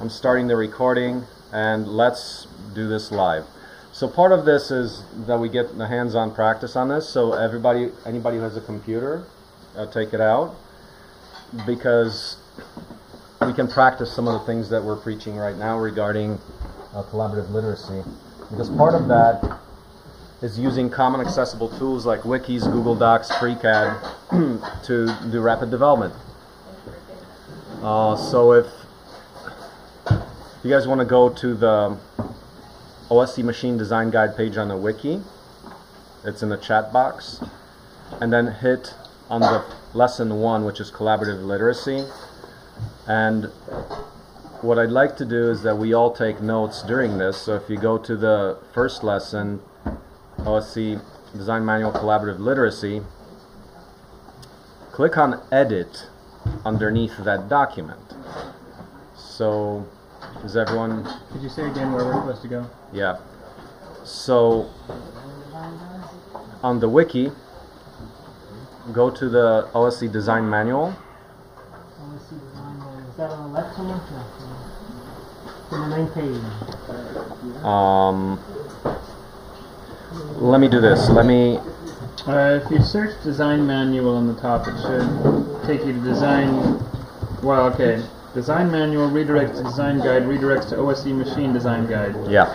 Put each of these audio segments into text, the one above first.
I'm starting the recording, and let's do this live. So part of this is that we get the hands-on practice on this, so anybody who has a computer, take it out, because we can practice some of the things that we're preaching right now regarding collaborative literacy. Because part of that is using common accessible tools like wikis, Google Docs, FreeCAD to do rapid development. So if you guys want to go to the OSE Machine Design Guide page on the wiki, it's in the chat box, and then hit on the lesson 1, which is collaborative literacy. And what I'd like to do is that we all take notes during this, so if you go to the first lesson, OSE Design Manual Collaborative Literacy, click on Edit underneath that document. So, is everyone... Could you say again where we're supposed to go? Yeah. So, on the wiki, go to the OSE Design Manual. OSE Design Manual. Is that on the left one? On the main page. Let me do this. Let me... if you search Design Manual on the top, it should take you to Design... Well, okay. Design Manual redirects to Design Guide, redirects to OSE Machine Design Guide. Yeah.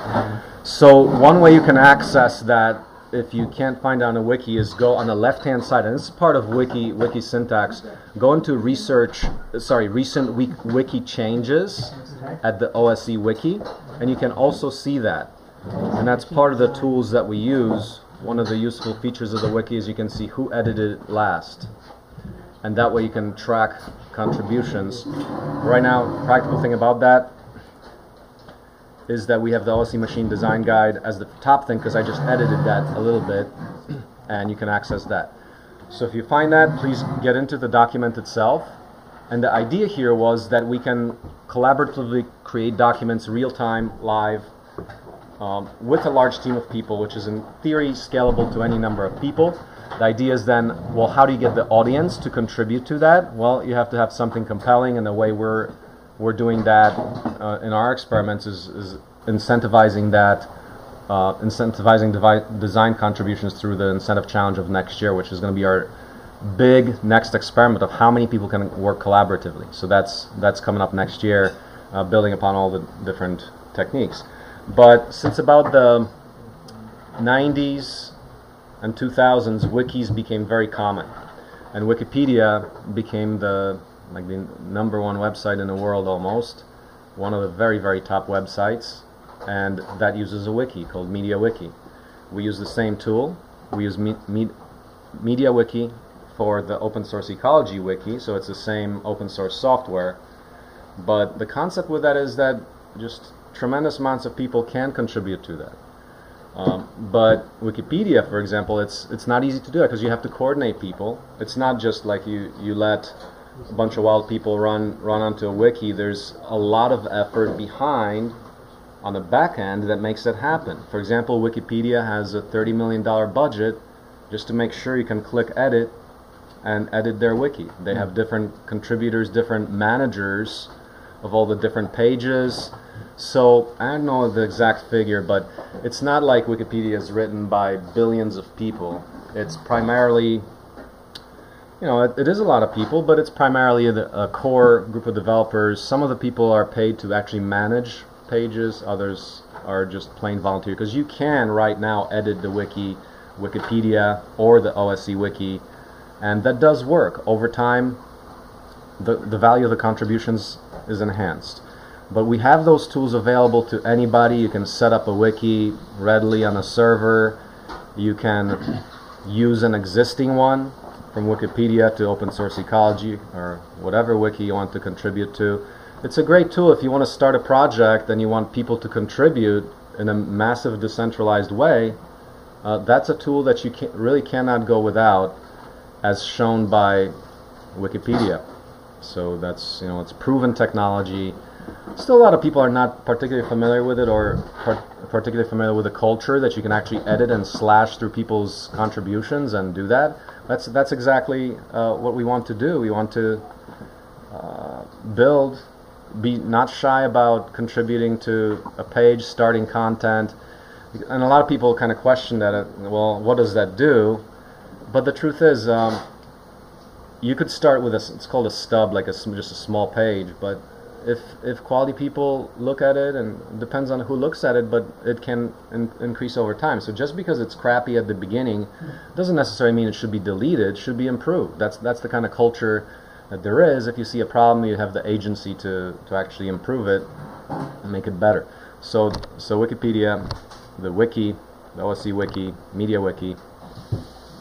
So one way you can access that, if you can't find it on a wiki, is go on the left-hand side, and this is part of wiki syntax. Go into recent wiki changes at the OSE wiki, and you can also see that. And that's part of the tools that we use. One of the useful features of the wiki is you can see who edited it last. And that way you can track contributions. Right now, practical thing about that is that we have the OSE Machine Design Guide as the top thing, because I just edited that a little bit, and you can access that. So if you find that, please get into the document itself. And the idea here was that we can collaboratively create documents real-time, live, with a large team of people, which is in theory scalable to any number of people. The idea is then, well, how do you get the audience to contribute to that? Well, you have to have something compelling, and the way we're doing that in our experiments is incentivizing that, design contributions through the incentive challenge of next year, which is going to be our big next experiment of how many people can work collaboratively. So that's coming up next year, building upon all the different techniques. But since about the 90s and 2000s, wikis became very common, and Wikipedia became the number one website in the world almost, one of the very, very top websites, and that uses a wiki called MediaWiki. We use the same tool. We use MediaWiki for the Open Source Ecology wiki, so it's the same open source software. But the concept with that is that just tremendous amounts of people can contribute to that. But Wikipedia, for example, it's not easy to do that because you have to coordinate people. It's not just like you let a bunch of wild people run onto a wiki. There's a lot of effort behind on the back end that makes it happen. For example, Wikipedia has a $30 million budget just to make sure you can click edit and edit their wiki. They have different contributors, different managers of all the different pages. So, I don't know the exact figure, but it's not like Wikipedia is written by billions of people. It's primarily, it is a lot of people, but it's primarily a core group of developers. Some of the people are paid to actually manage pages, others are just plain volunteer, because you can right now edit the wiki, Wikipedia, or the OSE wiki, and that does work. Over time, the value of the contributions is enhanced. But we have those tools available to anybody. You can set up a wiki readily on a server. You can use an existing one from Wikipedia to Open Source Ecology or whatever wiki you want to contribute to. It's a great tool if you want to start a project and you want people to contribute in a massive decentralized way. That's a tool that you really cannot go without, as shown by Wikipedia. So that's, it's proven technology. Still, a lot of people are not particularly familiar with it, or particularly familiar with the culture that you can actually edit and slash through people's contributions and do that. That's exactly what we want to do. We want to build be not shy about contributing to a page, starting content. And a lot of people kind of question that, well, what does that do? But the truth is, you could start with a, it's called a stub, like just a small page, but if quality people look at it, and it depends on who looks at it, but it can increase over time. So just because it's crappy at the beginning doesn't necessarily mean it should be deleted, it should be improved. That's the kind of culture that there is. If you see a problem, you have the agency to actually improve it and make it better. So Wikipedia, the wiki, the OSE wiki, MediaWiki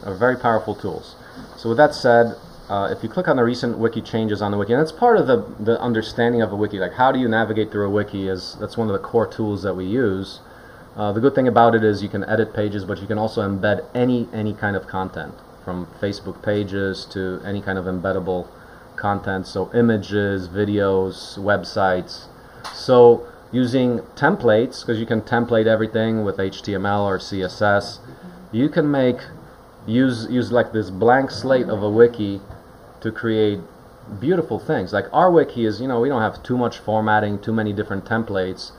are very powerful tools. So with that said, if you click on the recent wiki changes on the wiki, and it's part of the understanding of a wiki, like how do you navigate through a wiki, is that's one of the core tools that we use. The good thing about it is you can edit pages, but you can also embed any kind of content, from Facebook pages to any kind of embeddable content, so images, videos, websites. So using templates, because you can template everything with HTML or CSS, you can make use like this blank slate of a wiki to create beautiful things. Like our wiki is, you know, we don't have too much formatting, too many different templates,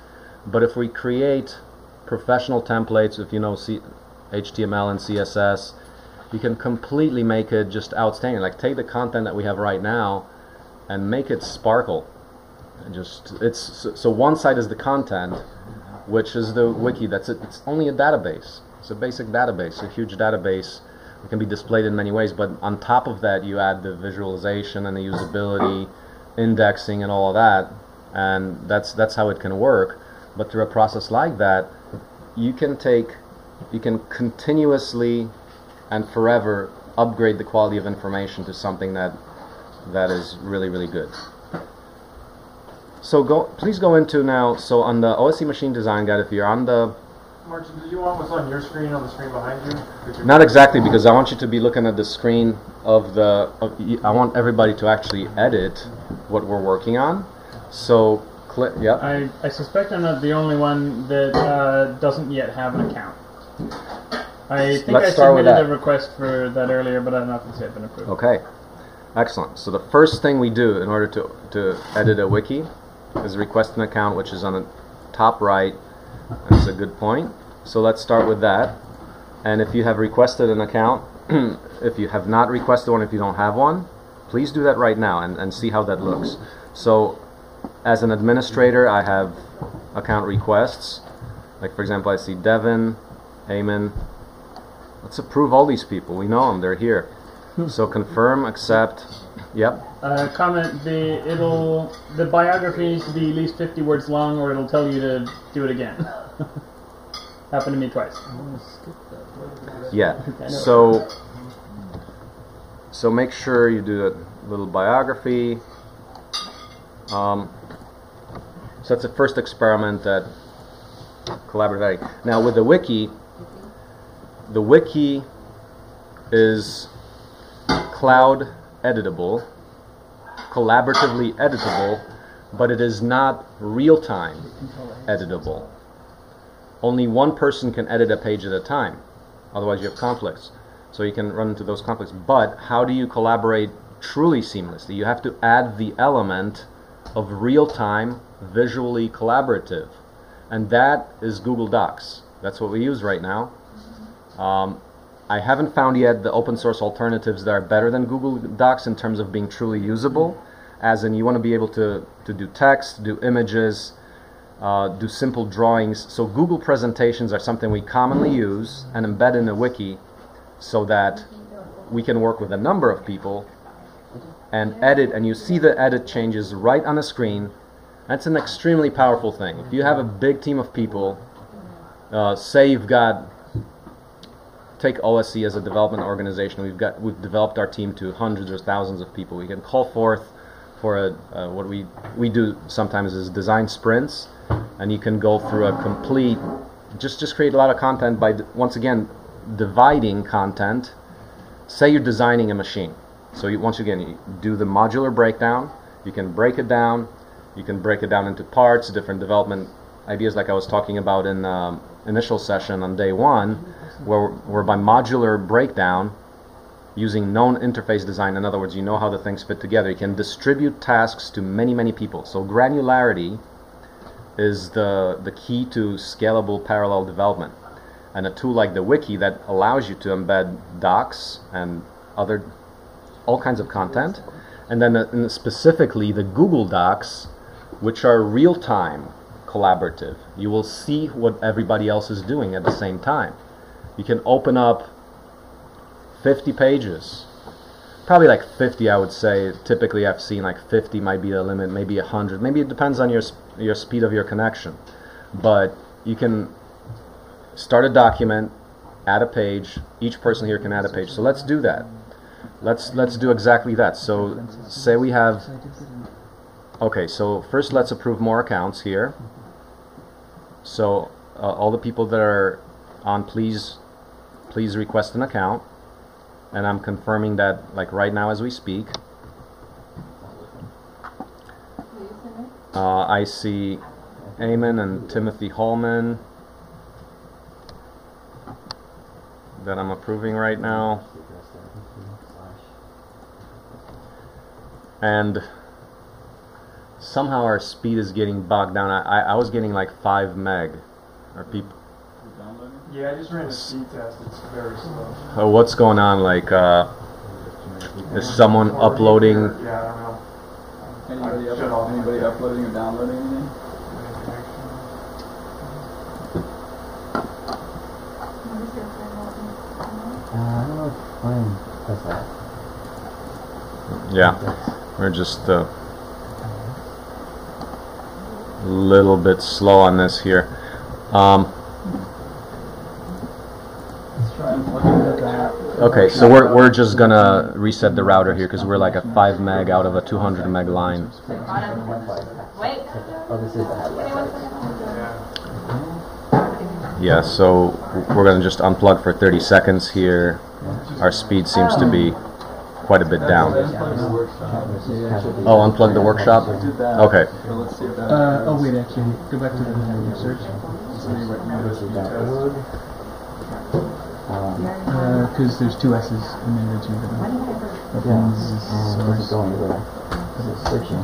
but if we create professional templates, if you know HTML and CSS, you can completely make it just outstanding. Like take the content that we have right now and make it sparkle. And just so one side is the content, which is the wiki. That's it. It's only a database. It's a basic database, a huge database. It can be displayed in many ways, but on top of that you add the visualization and the usability, indexing and all of that, and that's how it can work. But through a process like that, you can continuously and forever upgrade the quality of information to something that is really, really good. So please go into now, so on the OSE Machine Design Guide, if you're on the... Marcin, do you want what's on your screen, on the screen behind you? Not exactly, because I want you to be looking at the screen of the... I want everybody to actually edit what we're working on. So, yeah. I suspect I'm not the only one that doesn't yet have an account. I think I submitted a request for that earlier, but I don't know if it's yet been approved. Okay, excellent. So the first thing we do in order to edit a wiki is request an account, which is on the top right. That's a good point. So let's start with that. And if you have requested an account, if you have not requested one, if you don't have one, please do that right now and see how that looks. So as an administrator, I have account requests. Like for example, I see Devin, Amin. Let's approve all these people. We know them. They're here. So confirm, accept. Yep. Comment. The biography needs to be at least 50 words long, or it'll tell you to do it again. Happened to me twice. Yeah. So make sure you do a little biography. So that's the first experiment that collaborative. Now with the wiki. The wiki is cloud editable, collaboratively editable, but it is not real-time editable. Only one person can edit a page at a time, otherwise you have conflicts. So you can run into those conflicts. But how do you collaborate truly seamlessly? You have to add the element of real-time, visually collaborative. And that is Google Docs. That's what we use right now. I haven't found yet the open source alternatives that are better than Google Docs in terms of being truly usable, as in you want to be able to do text, do images, do simple drawings. So Google Presentations are something we commonly use and embed in a wiki so that we can work with a number of people and edit, and you see the edit changes right on the screen. That's an extremely powerful thing. If you have a big team of people, say you've got... Take OSE as a development organization. We've developed our team to hundreds or thousands of people. We can call forth for what we do sometimes is design sprints, and you can go through a complete just create a lot of content by once again dividing content. Say you're designing a machine, so once again you do the modular breakdown. You can break it down. You can break it down into parts, different development ideas, like I was talking about in initial session on day one. Where by modular breakdown using known interface design. In other words, you know how the things fit together. You can distribute tasks to many, many people. So granularity is the key to scalable parallel development. And a tool like the wiki that allows you to embed docs and other all kinds of content. And then specifically the Google Docs, which are real-time collaborative. You will see what everybody else is doing at the same time. You can open up 50 pages, probably like 50 I would say. Typically I've seen like 50 might be the limit, maybe 100. Maybe it depends on your speed of your connection. But you can start a document, add a page. Each person here can add a page. So let's do that. Let's do exactly that. So say we have, okay, so first let's approve more accounts here. So all the people that are on, please request an account. And I'm confirming that like right now as we speak. I see Amin and Timothy Holman that I'm approving right now. And somehow our speed is getting bogged down. I was getting like 5 meg. Are people? Yeah, I just ran a speed test. It's very slow. Oh, what's going on? Like, is someone uploading? Yeah, I don't know. Anybody uploading or downloading anything? I don't know if mine does that. Yeah, we're just a little bit slow on this here. Okay, so we're just gonna reset the router here because we're like a 5 meg out of a 200 meg line. Yeah, so we're gonna just unplug for 30 seconds here. Our speed seems to be quite a bit down. Oh, unplug the workshop? Okay. Oh wait, actually, go back to the search. Because there's two S's in the original. Yeah, it's going there. It's searching.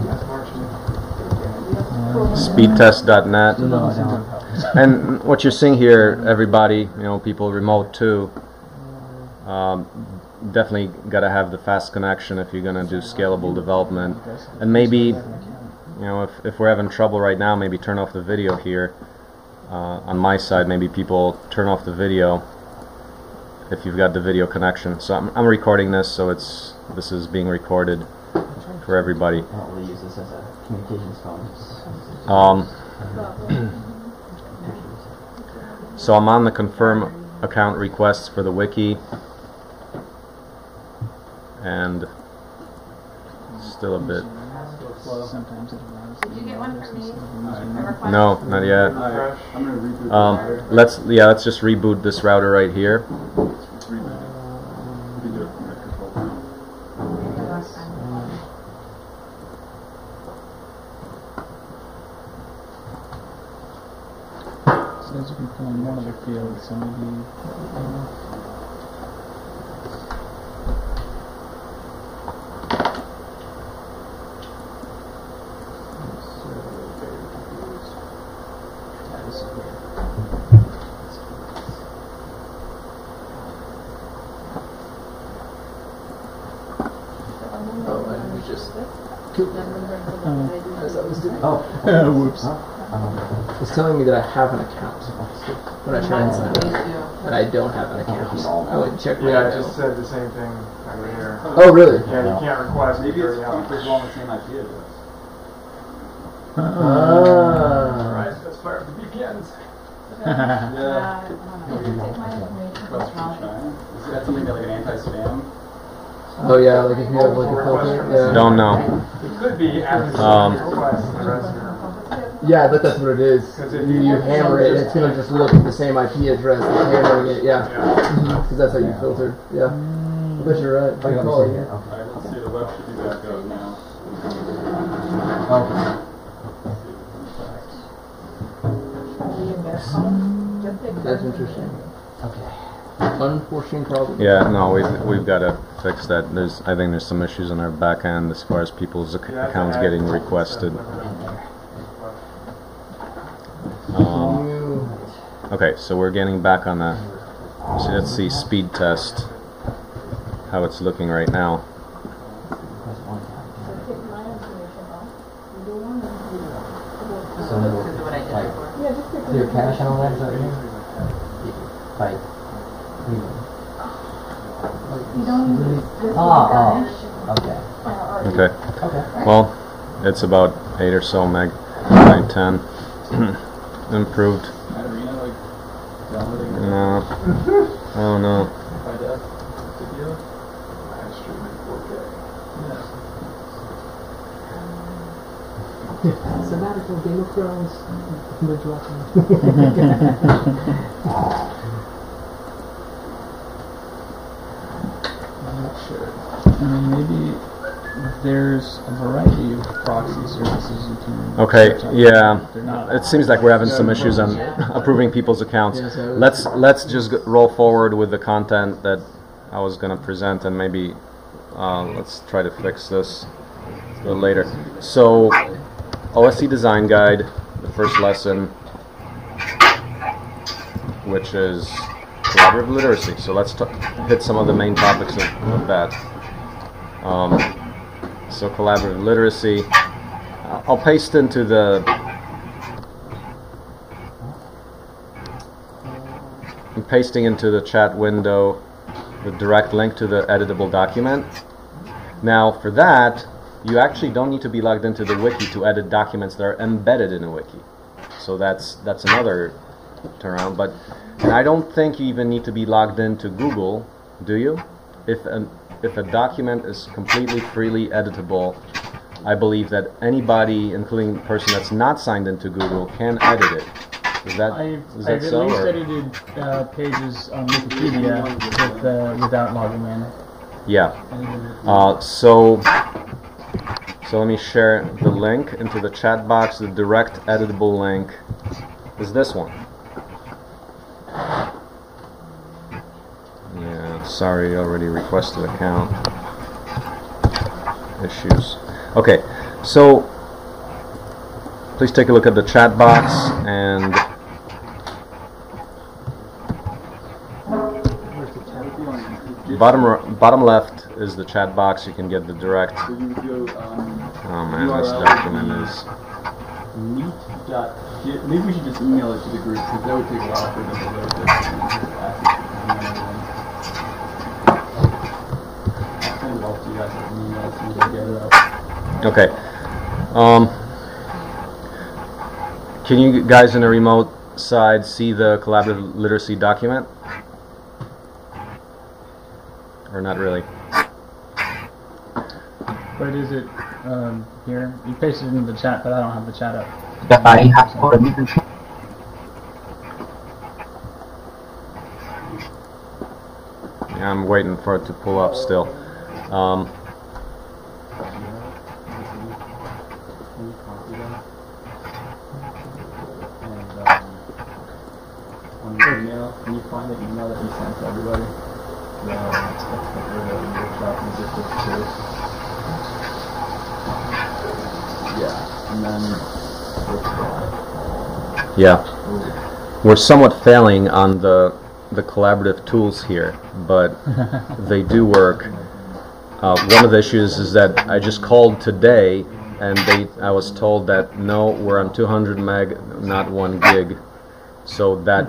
Speedtest.net. And what you're seeing here, everybody, you know, people remote too. Definitely got to have the fast connection if you're going to do scalable development. And maybe, you know, if we're having trouble right now, maybe turn off the video here. On my side, maybe people turn off the video if you've got the video connection. So I'm recording this, so this is being recorded for everybody. We use this as a communications phone. So I'm on the confirm account requests for the wiki, and still a bit. Did you get one for me? No, not yet. Let's just reboot this router right here. So as you can fill in one of the fields, so maybe. Whoops. It's telling me that I have an account when I try and sign up, but I don't have an account. I would check the I just said the same thing over here. Oh, really? Yeah, you can't request. Maybe it's people on the same IP address. Right, that's where it begins. Yeah. Is that something like an anti-spam? Oh yeah, like if you have like a filter. Yeah. Don't know. It could be yeah, I bet that's what it is. You hammer it, and it's going to just look at the same IP address as hammering it, yeah. Because that's how you filter, yeah. I bet you're right. Alright, let's see, the web should be back up now. Okay. That's interesting. Okay. Unforeseen problem. Yeah, no, we've got to fix that. I think there's some issues on our back end as far as people's accounts getting requested. Okay, so we're getting back on that. So let's see speed test, how it's looking right now. Your cache and all that over here? Like, you don't need to. Oh, okay. Okay. Well, it's about 8 or so meg, 9, 10. Improved. No. Oh no. Sabbatical, Game of Thrones, bridge watching. I'm not sure. Maybe there's a variety of proxy services you can. Okay. Yeah. It seems like we're having some issues on approving people's accounts. Yeah, so let's just roll forward with the content that I was going to present, and maybe let's try to fix this a little later. So. OSE Design Guide, the first lesson, which is collaborative literacy. So let's hit some of the main topics of that. So collaborative literacy. I'll paste into the chat window the direct link to the editable document. Now for that, you actually don't need to be logged into the wiki to edit documents that are embedded in a wiki. So that's another turnaround. But and I don't think you even need to be logged into Google, do you? If a document is completely freely editable, I believe that anybody, including the person that's not signed into Google, can edit it. I've at least edited pages on Wikipedia without logging in. Yeah. So let me share the link into the chat box. The direct editable link is this one. Yeah, sorry, already requested account issues. Okay, so please take a look at the chat box and bottom left is the chat box. You can get the direct. Oh man, this document is. Maybe we should just email it to the group because that would take a while for them to. Okay. Can you guys in the remote side see the collaborative literacy document? Or not really. But is it here? You pasted it into the chat, but I don't have the chat up. Yeah, I have for yeah, I'm waiting for it to pull up still. Can you find the email that you sent to everybody? Yeah, we're somewhat failing on the collaborative tools here, but they do work. One of the issues is that I just called today, and I was told that no, we're on 200 meg, not 1 gig, so that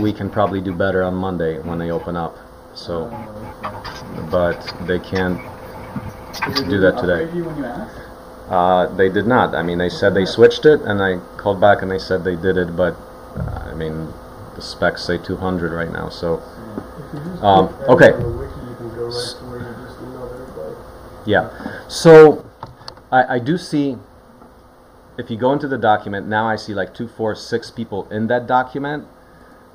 we can probably do better on Monday when they open up. So, but they can't do that today. They did not. I mean, they said they switched it, and I called back and they said they did it, but I mean, the specs say 200 right now. So, okay. Yeah. So, I do see. If you go into the document now, I see like 2, 4, 6 people in that document,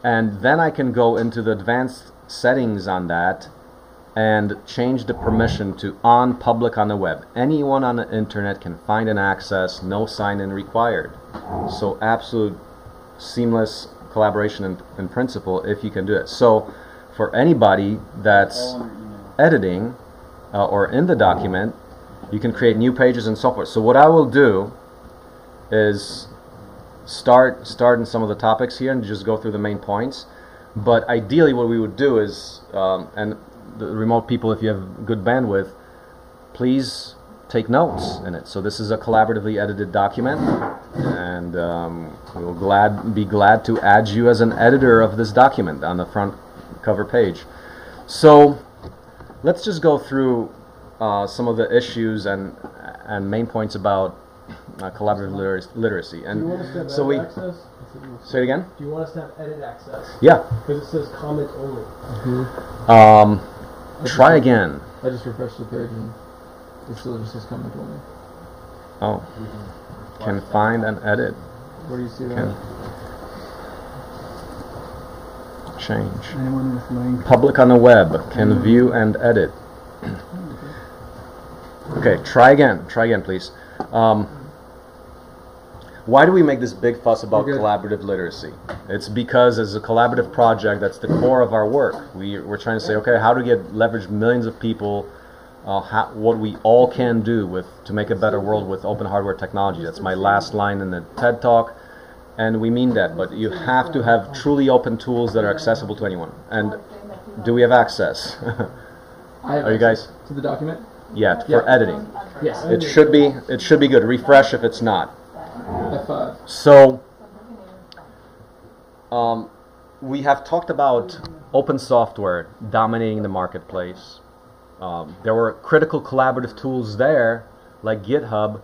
and then I can go into the advanced settings on that and change the permission to on public on the web. Anyone on the internet can find and access, no sign in required. So absolute seamless collaboration in principle if you can do it. So for anybody that's editing, or in the document, you can create new pages and so forth. So what I will do is start in some of the topics here and just go through the main points. But ideally what we would do is, and the remote people, if you have good bandwidth, please take notes in it. So this is a collaboratively edited document, and we will be glad to add you as an editor of this document on the front cover page. So let's just go through some of the issues and main points about collaborative literacy. And do you want us to have edit access? Say it again? Do you want us to have edit access? Yeah. Because it says comment only. Mm-hmm. Try again. I just refreshed the page and it still just says comment only. Oh. Mm-hmm. Can find and edit. Where do you see that? Change. Anyone with link? Public on the web can view and edit. Okay, try again. Try again, please. Why do we make this big fuss about collaborative literacy? It's because as a collaborative project, that's the core of our work. We're trying to say, okay, how do we leverage millions of people, what we all can do to make a better world with open hardware technology. That's my last line in the TED Talk, and we mean that, but you have to have truly open tools that are accessible to anyone. And do we have access? Are you guys? To the document? Yeah, for editing. Yes. It should be good. Refresh if it's not. So we have talked about open software dominating the marketplace. There were critical collaborative tools there, like GitHub,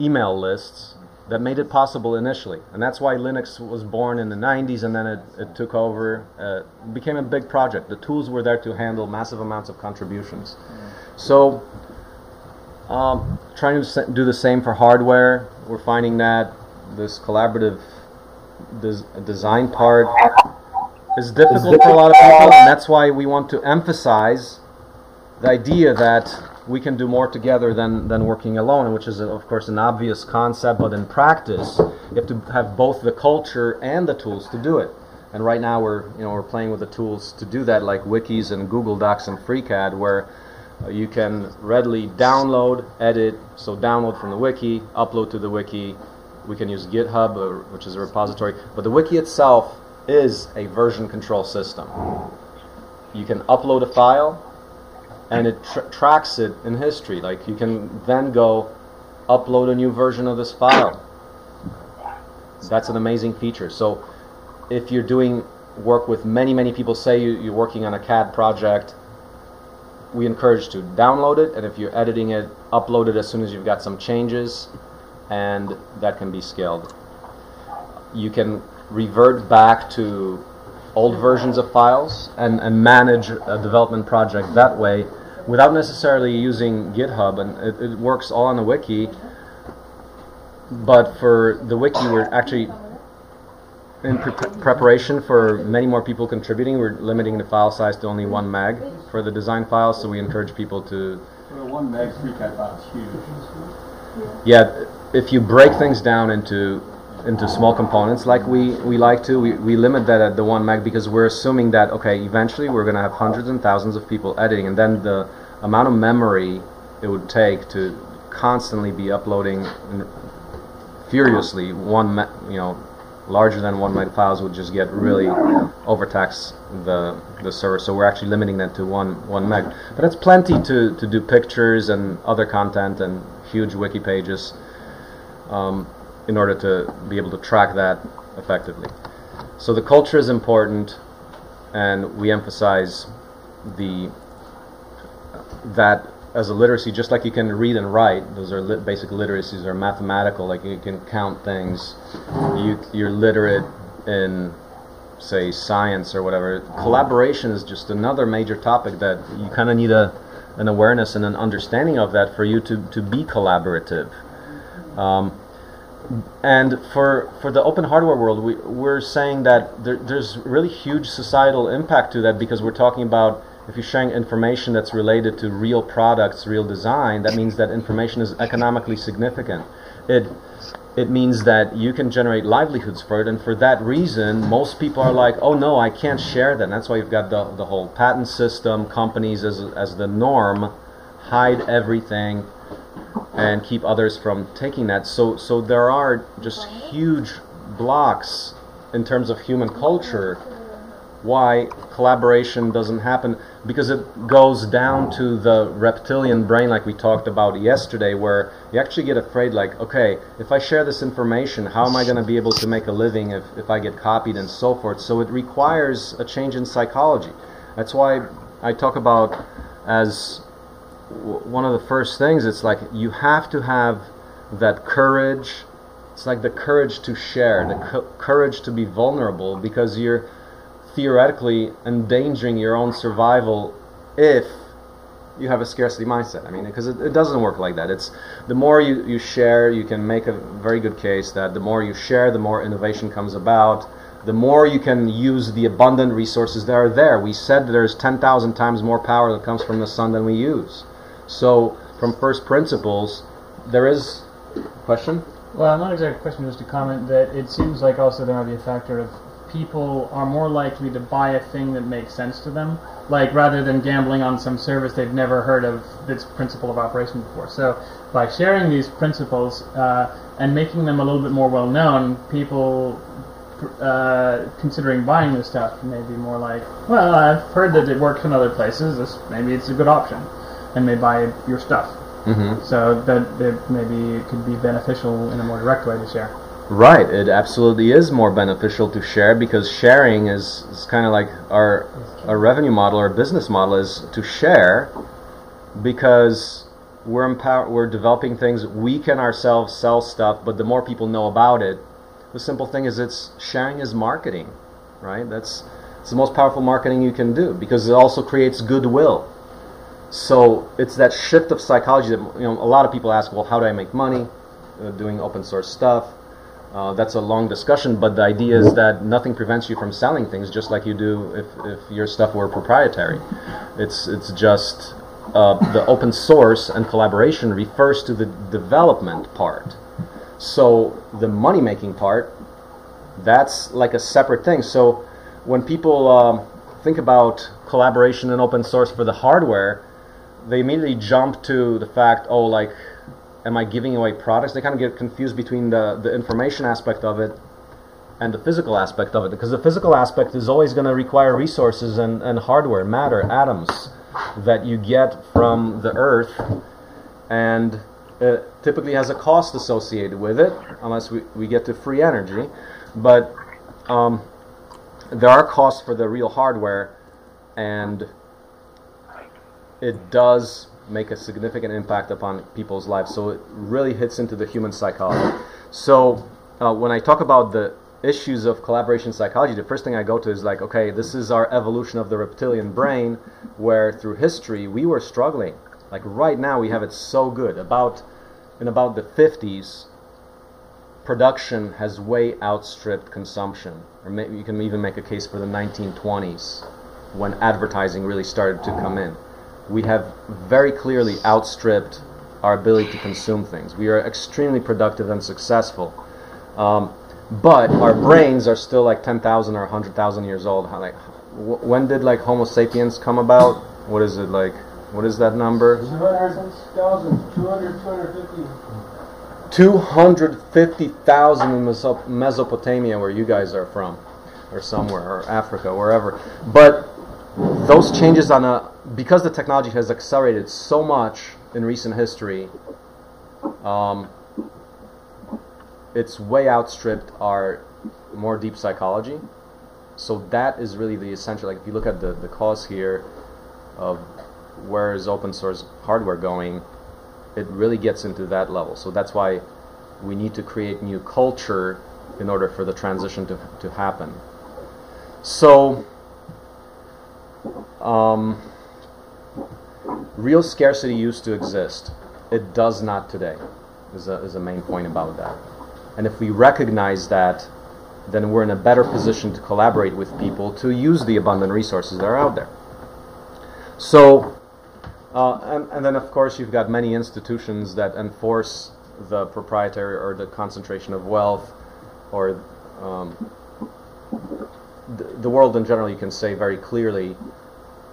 email lists, that made it possible initially. And that's why Linux was born in the 90s, and then it took over, became a big project. The tools were there to handle massive amounts of contributions. So trying to do the same for hardware, we're finding that this collaborative design part is difficult for a lot of people, and that's why we want to emphasize the idea that we can do more together than working alone, which is, of course, an obvious concept, but in practice, you have to have both the culture and the tools to do it. And right now we're playing with the tools to do that, like wikis and Google Docs and FreeCAD, where you can readily download, edit, so download from the wiki, upload to the wiki. We can use GitHub, which is a repository, but the wiki itself is a version control system. You can upload a file, and it tracks it in history. Like, you can then go upload a new version of this file. That's an amazing feature. So if you're doing work with many, many people, say you're working on a CAD project, we encourage to download it, and if you're editing it, upload it as soon as you've got some changes, and that can be scaled. You can revert back to old versions of files and manage a development project that way without necessarily using GitHub, and it works all on the wiki. But for the wiki, we're actually in preparation for many more people contributing. We're limiting the file size to only 1 meg for the design files, so we encourage people to... Well, 1 meg FreeCAD file is huge. Yeah, if you break things down into small components like we like to, we limit that at the 1 meg because we're assuming that, okay, eventually we're going to have hundreds and thousands of people editing, and then the amount of memory it would take to constantly be uploading furiously larger than 1 meg files would just get really overtax the server, so we're actually limiting that to one meg. But it's plenty to do pictures and other content and huge wiki pages in order to be able to track that effectively. So the culture is important, and we emphasize that as a literacy, just like you can read and write, those are basic literacies, are mathematical, like you can count things, you're literate in, say, science or whatever. Collaboration is just another major topic that you kind of need an awareness and an understanding of that for you to be collaborative. And for the open hardware world, we're saying that there's really huge societal impact to that, because we're talking about, if you're sharing information that's related to real products, real design, that means that information is economically significant. It it means that you can generate livelihoods for it, and for that reason most people are like, oh no, I can't share that. And that's why you've got the whole patent system, companies as the norm, hide everything and keep others from taking that. So there are just huge blocks in terms of human culture why collaboration doesn't happen, because it goes down to the reptilian brain like we talked about yesterday, where you actually get afraid, like, okay, if I share this information, how am I going to be able to make a living if I get copied and so forth? So it requires a change in psychology. That's why I talk about as one of the first things, it's like you have to have that courage. It's like the courage to share, the courage to be vulnerable, because you're theoretically endangering your own survival if you have a scarcity mindset. I mean, because it doesn't work like that. It's the more you share, you can make a very good case that the more you share, the more innovation comes about, the more you can use the abundant resources that are there. We said that there's 10,000 times more power that comes from the sun than we use. So from first principles, there is a question? Well, not exactly a question, just a comment that it seems like also there might be a factor of people are more likely to buy a thing that makes sense to them, like rather than gambling on some service they've never heard of that's principle of operation before. So by sharing these principles and making them a little bit more well known, people considering buying this stuff may be more like, well, I've heard that it works in other places, maybe it's a good option, and may buy your stuff. Mm-hmm. So that maybe it could be beneficial in a more direct way to share. Right, it absolutely is more beneficial to share, because sharing is kind of like our revenue model, our business model is to share, because we're developing things, we can ourselves sell stuff, but the more people know about it, the simple thing is it's sharing is marketing, right? It's the most powerful marketing you can do, because it also creates goodwill. So it's that shift of psychology that, you know, a lot of people ask, well, how do I make money doing open source stuff? That's a long discussion, but the idea is that nothing prevents you from selling things, just like you do if your stuff were proprietary. It's just the open source and collaboration refers to the development part. So the money-making part, that's like a separate thing. So when people think about collaboration and open source for the hardware, they immediately jump to the fact, oh, like, am I giving away products? They kind of get confused between the information aspect of it and the physical aspect of it, because the physical aspect is always going to require resources and hardware, matter, atoms that you get from the earth, and it typically has a cost associated with it, unless we get to free energy. But there are costs for the real hardware, and it does make a significant impact upon people's lives. So it really hits into the human psychology. So when I talk about the issues of collaboration psychology, the first thing I go to is like, okay, this is our evolution of the reptilian brain, where through history we were struggling. Like right now we have it so good. In about the 50s, production has way outstripped consumption. Or maybe you can even make a case for the 1920s, when advertising really started to come in. We have very clearly outstripped our ability to consume things. We are extremely productive and successful. But our brains are still like 10,000 or 100,000 years old. Like, when did like Homo sapiens come about? What is it like? What is that number? 200,000, 250,000. 250,000 in Mesopotamia, where you guys are from, or somewhere, or Africa, wherever. But those changes because the technology has accelerated so much in recent history, it's way outstripped our more deep psychology. So that is really the essential. Like if you look at the cause here of where is open source hardware going, it really gets into that level. So that's why we need to create new culture in order for the transition to happen. So real scarcity used to exist. It does not today, is a main point about that. And if we recognize that, then we're in a better position to collaborate with people to use the abundant resources that are out there. So, and then of course you've got many institutions that enforce the proprietary or the concentration of wealth, or the world in general, you can say very clearly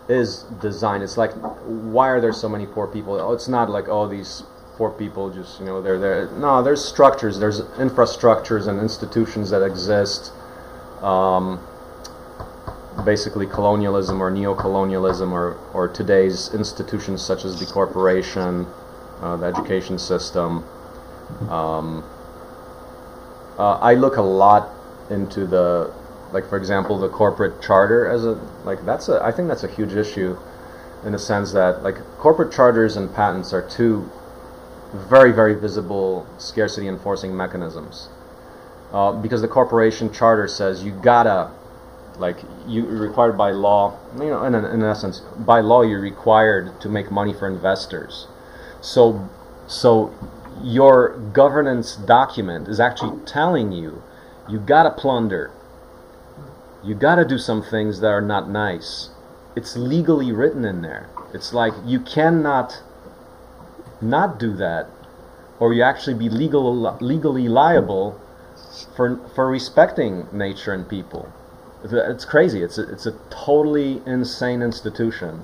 is design. It's like, why are there so many poor people? Oh, it's not like, oh, these poor people just, you know, they're there. No, there's structures, there's infrastructures and institutions that exist. Basically colonialism or neocolonialism, or today's institutions such as the corporation, the education system. I look a lot into the, like, for example, the corporate charter as a, like, that's a, I think that's a huge issue, in the sense that, like, corporate charters and patents are two very, very visible scarcity enforcing mechanisms, because the corporation charter says you gotta, like, you're required by law, you know, in essence, by law you're required to make money for investors. So your governance document is actually telling you, you gotta plunder, you gotta do some things that are not nice. It's legally written in there. It's like, you cannot not do that, or you actually be legally liable for respecting nature and people. It's crazy. It's a totally insane institution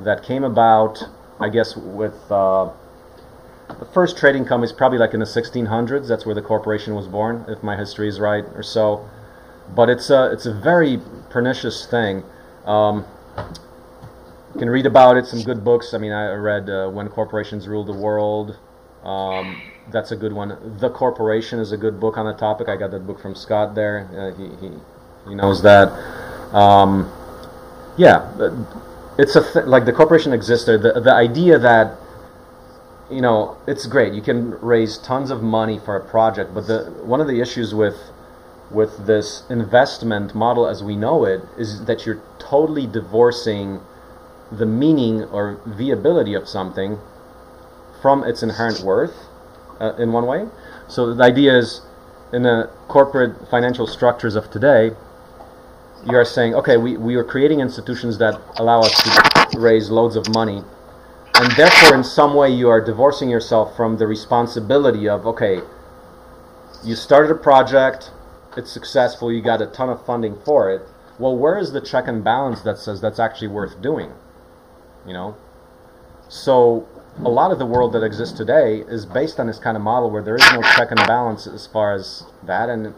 that came about, I guess, with the first trading companies, probably like in the 1600s. That's where the corporation was born, if my history is right, or so. But it's a very pernicious thing. You can read about it, some good books. I mean, I read When Corporations Rule the World. That's a good one. The Corporation is a good book on the topic. I got that book from Scott there. He knows that. It's a like, the corporation exists there. The idea that, you know, it's great, you can raise tons of money for a project, but one of the issues with this investment model as we know it is that you're totally divorcing the meaning or viability of something from its inherent worth, in one way. So the idea is, in the corporate financial structures of today, you are saying, okay, we are creating institutions that allow us to raise loads of money, and therefore in some way you are divorcing yourself from the responsibility of, okay, you started a project, it's successful, you got a ton of funding for it. Well, where is the check and balance that says that's actually worth doing? You know? So a lot of the world that exists today is based on this kind of model where there is no check and balance as far as that, and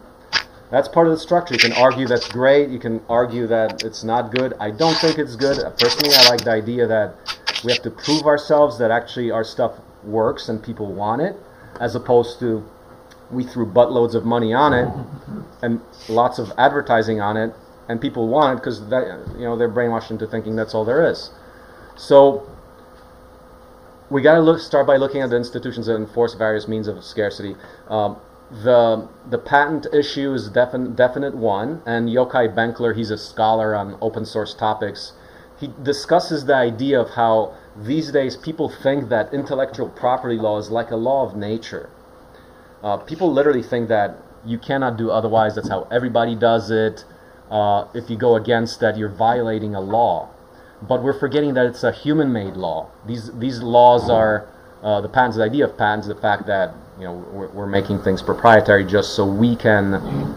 that's part of the structure. You can argue that's great, you can argue that it's not good. I don't think it's good. Personally, I like the idea that we have to prove ourselves that actually our stuff works and people want it, as opposed to we threw buttloads of money on it and lots of advertising on it, and people want it because, you know, they're brainwashed into thinking that's all there is. So we got to start by looking at the institutions that enforce various means of scarcity. The patent issue is definite one, and Yochai Benkler, he's a scholar on open source topics, he discusses the idea of how these days people think that intellectual property law is like a law of nature. People literally think that you cannot do otherwise, that's how everybody does it, if you go against that you're violating a law. But we're forgetting that it's a human-made law. These laws are, the patents, the idea of patents, the fact that, you know, we're making things proprietary just so we can,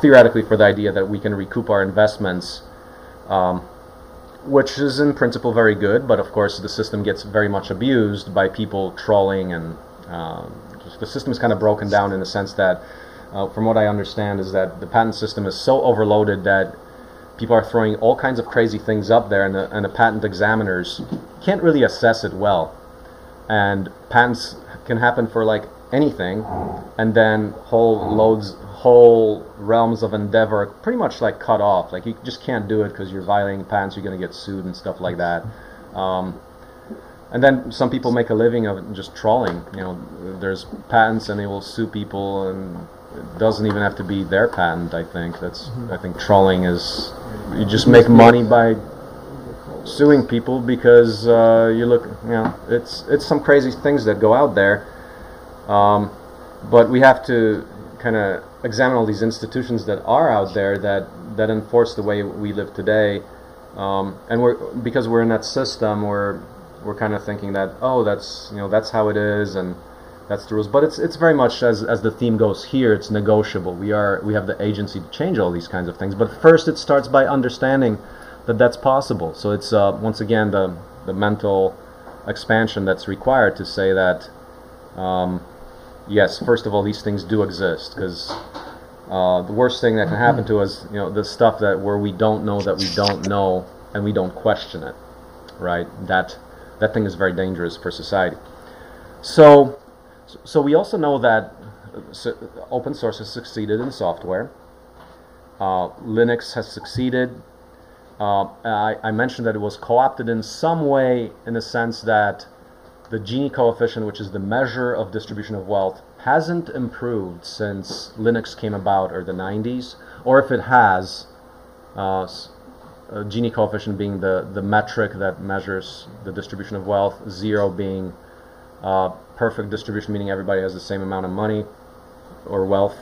theoretically, for the idea that we can recoup our investments, which is in principle very good, but of course the system gets very much abused by people trolling, and the system is kind of broken down in the sense that, from what I understand, is that the patent system is so overloaded that people are throwing all kinds of crazy things up there, and the patent examiners can't really assess it well. And patents can happen for like anything, and then whole realms of endeavor are pretty much like cut off. Like, you just can't do it because you're violating patents, you're going to get sued and stuff like that. And then some people make a living of it, just trolling. You know, there's patents and they will sue people, and it doesn't even have to be their patent. I think that's, I think trolling is, you just make money by suing people because you look, you know, it's some crazy things that go out there. But we have to kind of examine all these institutions that are out there that enforce the way we live today, and because we're in that system, we're kind of thinking that, oh, that's, you know, that's how it is, and That's the rules. But it's very much, as the theme goes here, it's negotiable. We have the agency to change all these kinds of things. But first, it starts by understanding that that's possible. So it's, once again, the mental expansion that's required to say that, yes, first of all, these things do exist. Because the worst thing that can happen to us, you know, the stuff that where we don't know that we don't know, and we don't question it, right? That thing is very dangerous for society. So we also know that open source has succeeded in software. Linux has succeeded. I mentioned that it was co-opted in some way, in the sense that the Gini coefficient, which is the measure of distribution of wealth, hasn't improved since Linux came about, or the 90s, or if it has, Gini coefficient being the metric that measures the distribution of wealth, 0 being perfect distribution, meaning everybody has the same amount of money or wealth.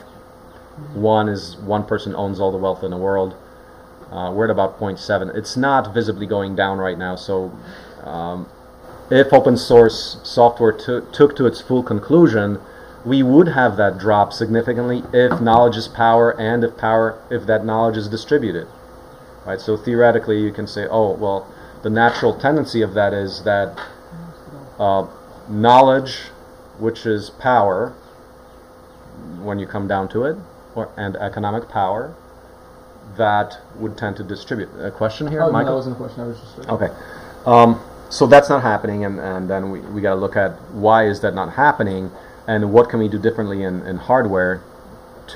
1 is one person owns all the wealth in the world. We're at about 0.7. It's not visibly going down right now, so if open source software took to its full conclusion, we would have that drop significantly if knowledge is power, and if that knowledge is distributed. Right? So theoretically, you can say, oh, well, the natural tendency of that is that knowledge, which is power, when you come down to it, and economic power, that would tend to distribute. A question here, Michael? No, that wasn't a question. I was just... Okay. So that's not happening, and then we got to look at why is that not happening, and what can we do differently in hardware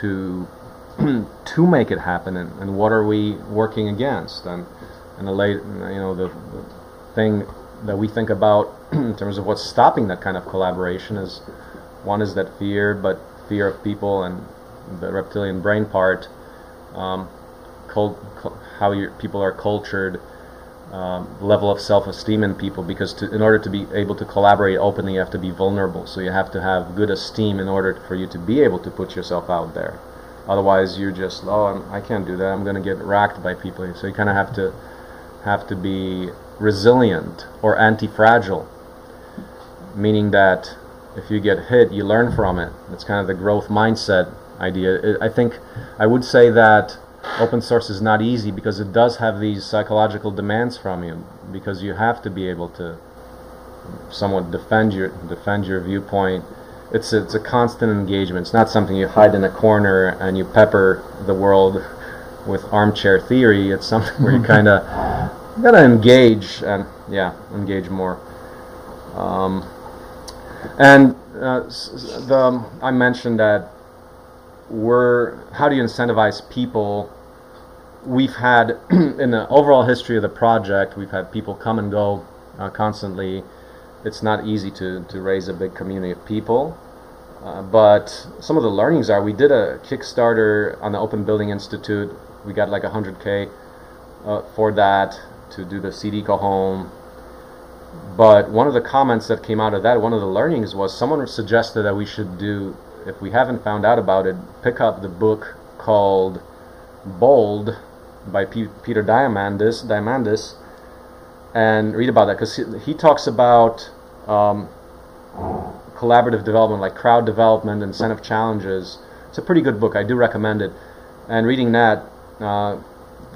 to to make it happen, and what are we working against? And the late, you know, the thing that we think about in terms of what's stopping that kind of collaboration is, one is that fear, but fear of people and the reptilian brain part, how people are cultured, level of self-esteem in people, because in order to be able to collaborate openly, you have to be vulnerable. So you have to have good esteem in order for you to be able to put yourself out there. Otherwise, you're just, oh, I can't do that. I'm going to get racked by people. So you kind of have to be resilient or anti-fragile, meaning that if you get hit, you learn from it. That's kind of the growth mindset idea. I think I would say that open source is not easy because it does have these psychological demands from you, because you have to be able to somewhat defend your viewpoint. It's a constant engagement. It's not something you hide in a corner and you pepper the world with armchair theory. It's something where you kind of got to engage and, yeah, engage more. I mentioned that how do you incentivize people? We've had, in the overall history of the project, we've had people come and go constantly. It's not easy to raise a big community of people, but some of the learnings are, we did a Kickstarter on the Open Building Institute. We got like 100K for that, to do the CD go home. But one of the comments that came out of that, one of the learnings was, someone suggested that we should do, if we haven't found out about it, pick up the book called Bold by Peter Diamandis, and read about that, because he talks about collaborative development, like crowd development, incentive challenges. It's a pretty good book. I do recommend it. And reading that, you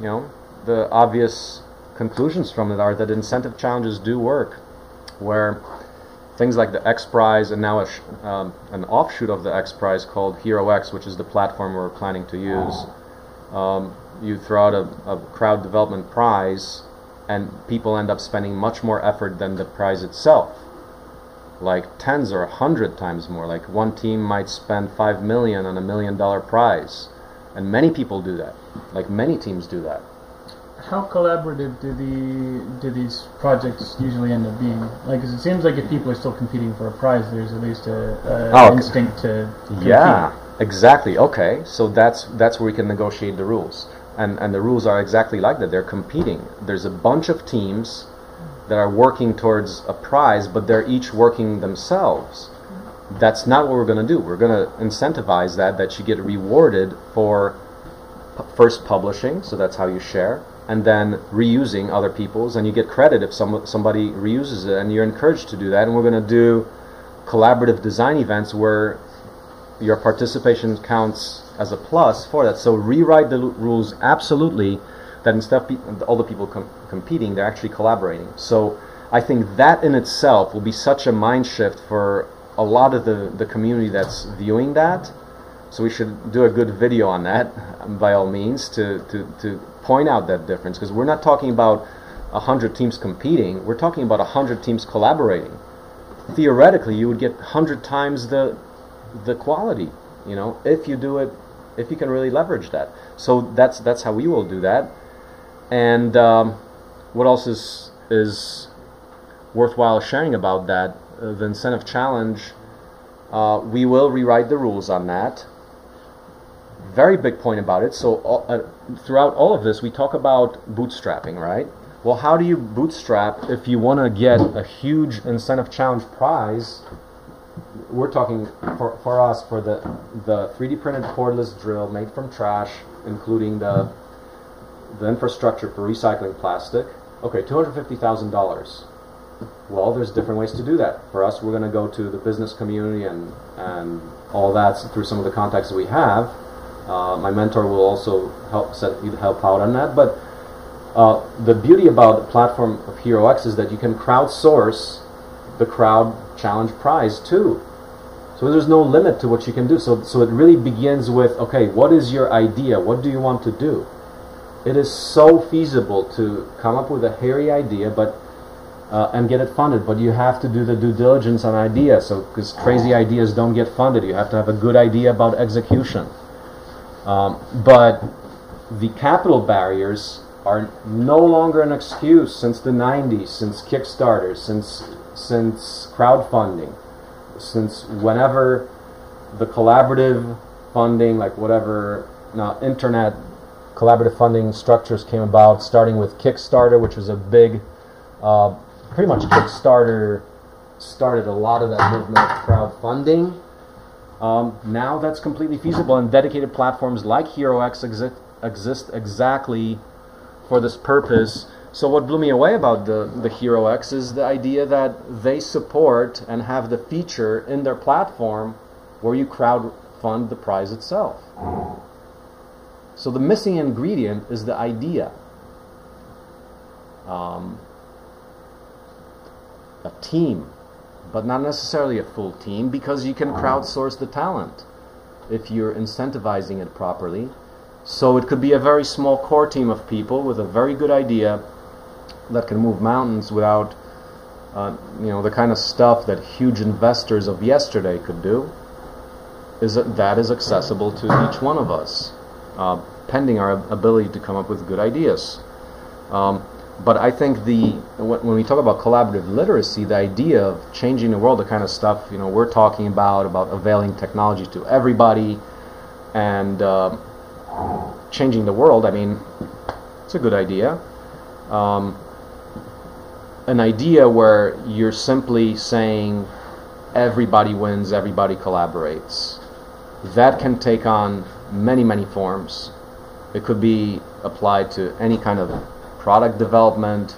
know, the obvious conclusions from it are that incentive challenges do work, where things like the X Prize, and now an offshoot of the X Prize called HeroX, which is the platform we're planning to use. You throw out a crowd development prize, and people end up spending much more effort than the prize itself, like tens or 100 times more. Like one team might spend $5 million on a $1 million prize, and many people do that. Like many teams do that. How collaborative do these projects usually end up being? Like, 'cause it seems like if people are still competing for a prize, there's at least an instinct to compete. Yeah, exactly. Okay, so that's where we can negotiate the rules. And the rules are exactly like that. They're competing. There's a bunch of teams that are working towards a prize, but they're each working themselves. That's not what we're going to do. We're going to incentivize that you get rewarded for first publishing, so that's how you share, and then reusing other people's, and you get credit if somebody reuses it, and you're encouraged to do that. And we're going to do collaborative design events where your participation counts as a plus for that. So rewrite the rules absolutely, that instead of all the people competing, they're actually collaborating. So I think that in itself will be such a mind shift for a lot of the community that's viewing that. So we should do a good video on that, by all means, to point out that difference, because we're not talking about 100 teams competing, we're talking about 100 teams collaborating. Theoretically, you would get 100 times the quality, you know, if you do it, if you can really leverage that. So that's how we will do that. And what else is worthwhile sharing about that? The incentive challenge, we will rewrite the rules on that. Very big point about it. So throughout all of this, we talk about bootstrapping, right? Well, how do you bootstrap if you want to get a huge incentive challenge prize? We're talking for us for the 3D printed cordless drill made from trash, including the infrastructure for recycling plastic. Okay, $250,000. Well, there's different ways to do that. For us, we're going to go to the business community and all that through some of the contacts that we have. My mentor will also help out on that. But the beauty about the platform of HeroX is that you can crowdsource the crowd challenge prize too. So there's no limit to what you can do. So it really begins with, okay, what is your idea? What do you want to do? It is so feasible to come up with a hairy idea, but and get it funded, but you have to do the due diligence on ideas, so because crazy ideas don't get funded. You have to have a good idea about execution. But the capital barriers are no longer an excuse since the 90s, since Kickstarter, since crowdfunding, since whenever the collaborative funding, like whatever internet collaborative funding structures came about, starting with Kickstarter, which was a big pretty much Kickstarter started a lot of that movement of crowdfunding. Now that's completely feasible, and dedicated platforms like HeroX exist exactly for this purpose. So what blew me away about the HeroX is the idea that they support and have the feature in their platform where you crowdfund the prize itself. So the missing ingredient is the idea. A team, but not necessarily a full team, because you can crowdsource the talent if you're incentivizing it properly. So it could be a very small core team of people with a very good idea that can move mountains without the kind of stuff that huge investors of yesterday could do. That is accessible to each one of us, pending our ability to come up with good ideas. But I think when we talk about collaborative literacy, the idea of changing the world, the kind of stuff we're talking about availing technology to everybody and changing the world, I mean, it's a good idea. An idea where you're simply saying everybody wins, everybody collaborates, that can take on many, many forms. It could be applied to any kind of product development,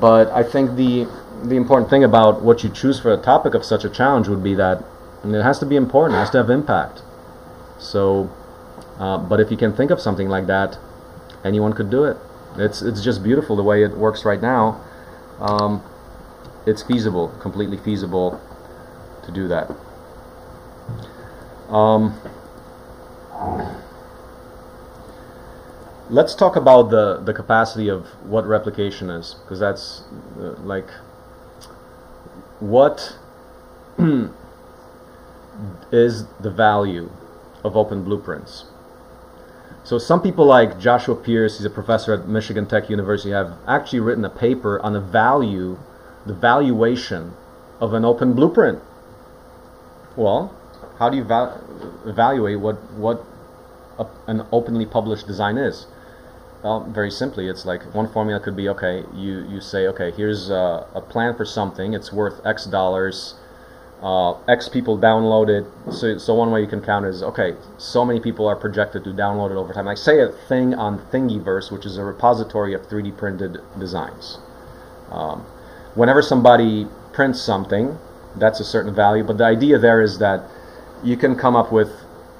but I think the important thing about what you choose for a topic of such a challenge would be that, and it has to be important, it has to have impact. So, but if you can think of something like that, anyone could do it. It's just beautiful the way it works right now. It's feasible, completely feasible to do that. Let's talk about the capacity of what replication is, because that's like what is the value of open blueprints. So some people like Joshua Pierce, he's a professor at Michigan Tech University, have actually written a paper on the valuation of an open blueprint. Well, how do you evaluate what an openly published design is? Well, very simply, it's like one formula could be, okay, you say, okay, here's a plan for something, it's worth X dollars, X people download it, so one way you can count is, okay, so many people are projected to download it over time. Like say a thing on Thingiverse, which is a repository of 3D printed designs. Whenever somebody prints something, that's a certain value. But the idea there is that you can come up with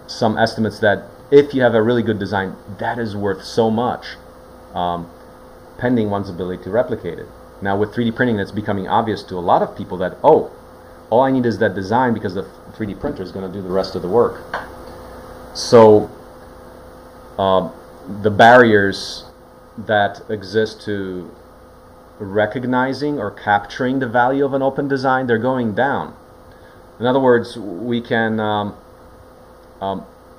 some estimates that if you have a really good design, that is worth so much, pending one's ability to replicate it. Now with 3D printing, that's becoming obvious to a lot of people that, oh, all I need is that design because the 3D printer is going to do the rest of the work. So the barriers that exist to recognizing or capturing the value of an open design, they're going down. In other words, we can, I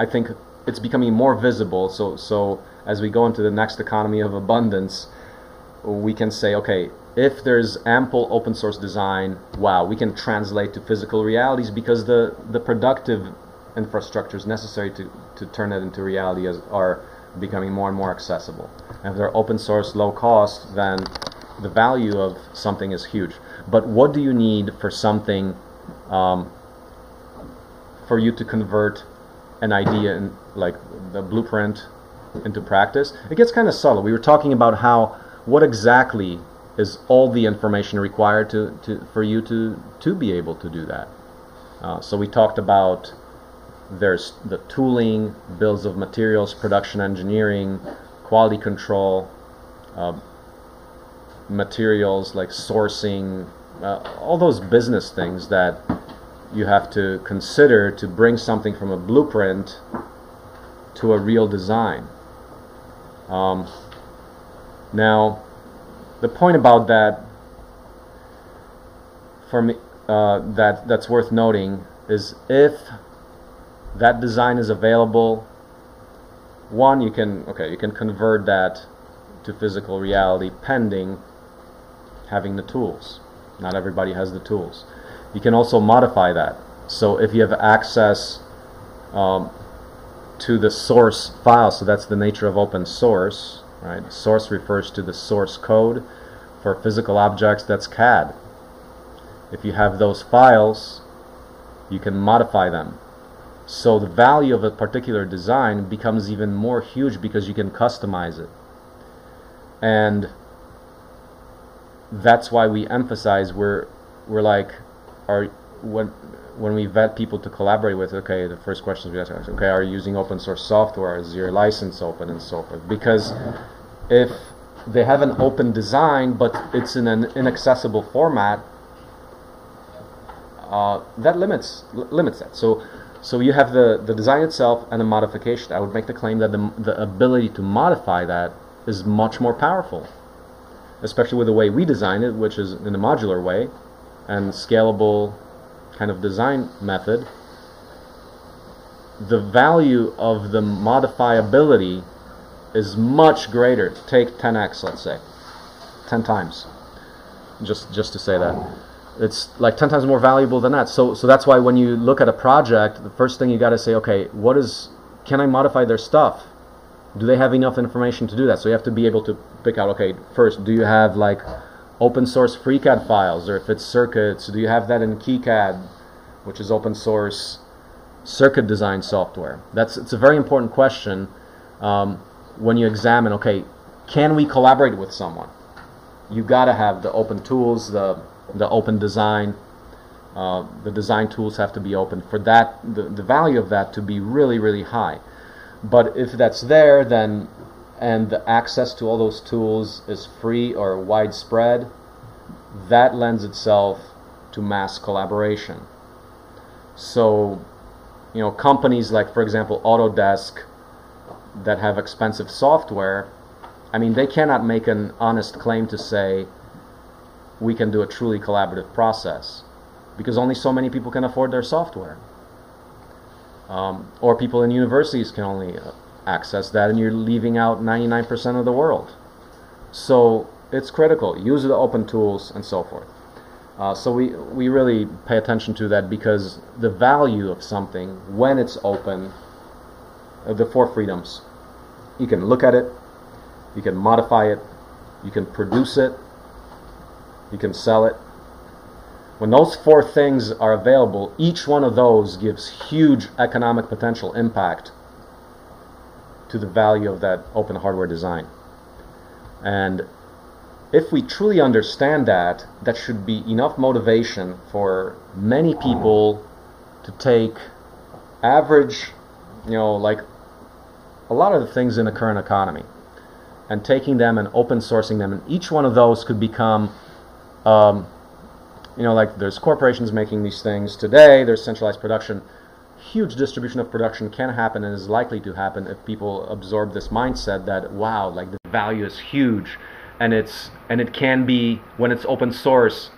think it's becoming more visible, so as we go into the next economy of abundance, we can say, okay, if there's ample open source design, wow, we can translate to physical realities because the productive infrastructures necessary to turn it into reality are becoming more and more accessible. And if they're open source, low cost, then the value of something is huge. But what do you need for something, for you to convert an idea, in, like the blueprint, into practice? It gets kind of subtle. We were talking about how, what exactly is all the information required for you to be able to do that. So we talked about there's the tooling, bills of materials, production engineering, quality control, materials like sourcing, all those business things that you have to consider to bring something from a blueprint to a real design. Now, the point about that, for me, that's worth noting is if that design is available, one, you can convert that to physical reality pending having the tools. Not everybody has the tools. You can also modify that. So if you have access to the source file, so that's the nature of open source, right? Source refers to the source code. For physical objects, that's CAD. If you have those files, you can modify them. So the value of a particular design becomes even more huge because you can customize it. And that's why we emphasize, we're like, when we vet people to collaborate with, okay, the first questions we ask are, okay, are you using open source software? Is your license open and so forth? Because if they have an open design, but it's in an inaccessible format, that limits that. So you have the design itself and the modification. I would make the claim that the ability to modify that is much more powerful, especially with the way we design it, which is in a modular way and scalable kind of design method. The value of the modifiability is much greater. Take 10x, let's say, 10 times, just to say that. It's like 10 times more valuable than that. So that's why when you look at a project, the first thing you got to say, okay, can I modify their stuff? Do they have enough information to do that? So you have to be able to pick out, okay, first, do you have like open source FreeCAD files, or if it's circuits, do you have that in KiCad, which is open source circuit design software? It's a very important question when you examine, okay, can we collaborate with someone? You got to have the open tools, the open design, the design tools have to be open for that, the value of that to be really, really high. But if that's there, then, and the access to all those tools is free or widespread, that lends itself to mass collaboration. So, you know, companies like, for example, Autodesk, that have expensive software, I mean, they cannot make an honest claim to say we can do a truly collaborative process, because only so many people can afford their software. Or people in universities can only access that, and you're leaving out 99% of the world. So it's critical. Use the open tools and so forth. So we really pay attention to that, because the value of something, when it's open, the four freedoms. You can look at it, you can modify it, you can produce it, you can sell it. When those four things are available, each one of those gives huge economic potential impact to the value of that open hardware design. And If we truly understand that, that should be enough motivation for many people to take average, you know, like a lot of the things in the current economy, and taking them and open sourcing them, and each one of those could become, you know, like there's corporations making these things today, there's centralized production. Huge distribution of production can happen and is likely to happen if people absorb this mindset that, wow, like the value is huge. And it can be, when it's open source,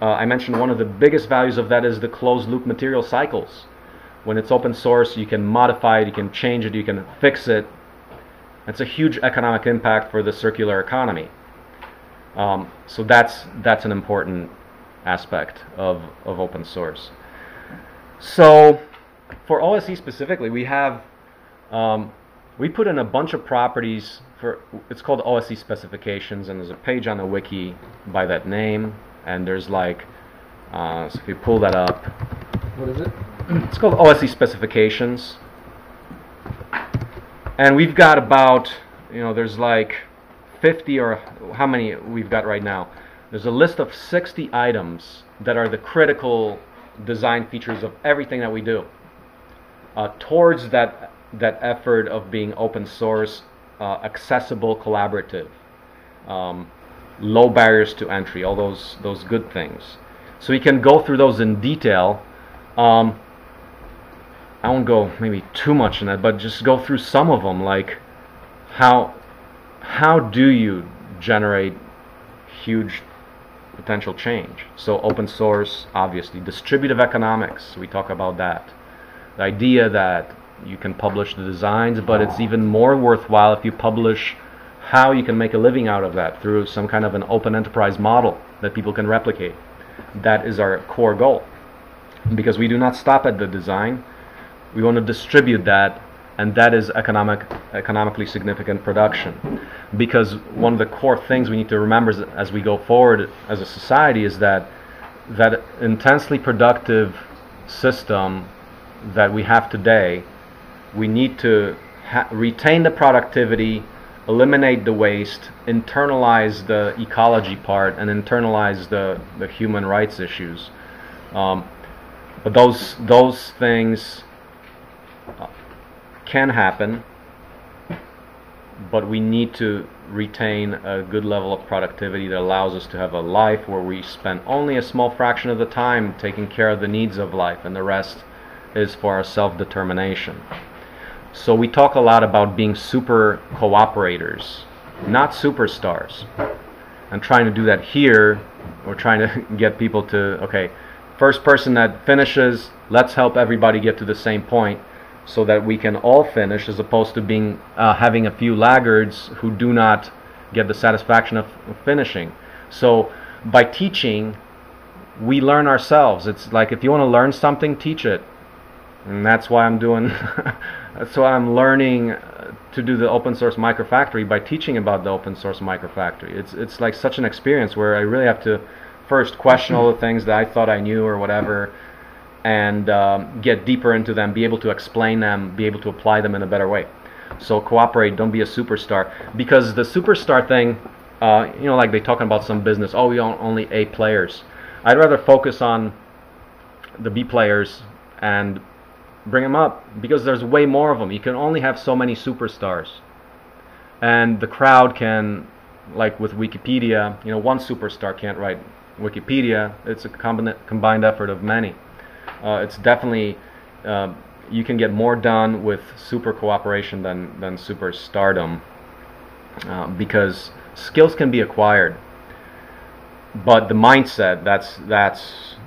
I mentioned one of the biggest values of that is the closed loop material cycles. When it's open source, you can modify it, you can change it, you can fix it. It's a huge economic impact for the circular economy. So that's an important aspect of open source. So for OSE specifically, we have we put in a bunch of properties. It's called OSE specifications, and there's a page on the wiki by that name, and there's like so if you pull that up, what is it? It's called OSE specifications, and we've got about, you know, there's like 50 or how many we've got right now. There's a list of 60 items that are the critical design features of everything that we do towards that effort of being open source. Accessible, collaborative, low barriers to entry, all those good things. So we can go through those in detail. I won't go maybe too much in that, but just go through some of them, like how do you generate huge potential change? So open source, obviously. Distributive economics, we talk about that. The idea that you can publish the designs, but it's even more worthwhile if you publish how you can make a living out of that through some kind of an open enterprise model that people can replicate. That is our core goal, because we do not stop at the design. We want to distribute that, and that is economically significant production, because one of the core things we need to remember as we go forward as a society is that intensely productive system that we have today, we need to retain the productivity, eliminate the waste, internalize the ecology part, and internalize the human rights issues. But those things can happen, but we need to retain a good level of productivity that allows us to have a life where we spend only a small fraction of the time taking care of the needs of life, and the rest is for our self-determination. So we talk a lot about being super cooperators, not superstars. And trying to do that here, we're trying to get people to, okay, first person that finishes, let's help everybody get to the same point so that we can all finish, as opposed to being having a few laggards who do not get the satisfaction of finishing. So by teaching, we learn ourselves. It's like, if you want to learn something, teach it. And that's why I'm doing that's why I'm learning to do the Open Source Microfactory, by teaching about the Open Source Microfactory. It's like such an experience where I really have to first question all the things that I thought I knew or whatever, and get deeper into them, be able to explain them, be able to apply them in a better way. So cooperate, don't be a superstar, because the superstar thing, you know, like they talking about some business, oh, we own only A players. I'd rather focus on the B players and bring them up, because there's way more of them. You can only have so many superstars, and the crowd can, like with Wikipedia, you know, one superstar can't write Wikipedia. It's a combined effort of many. It's definitely you can get more done with super cooperation than superstardom, because skills can be acquired, but the mindset, that's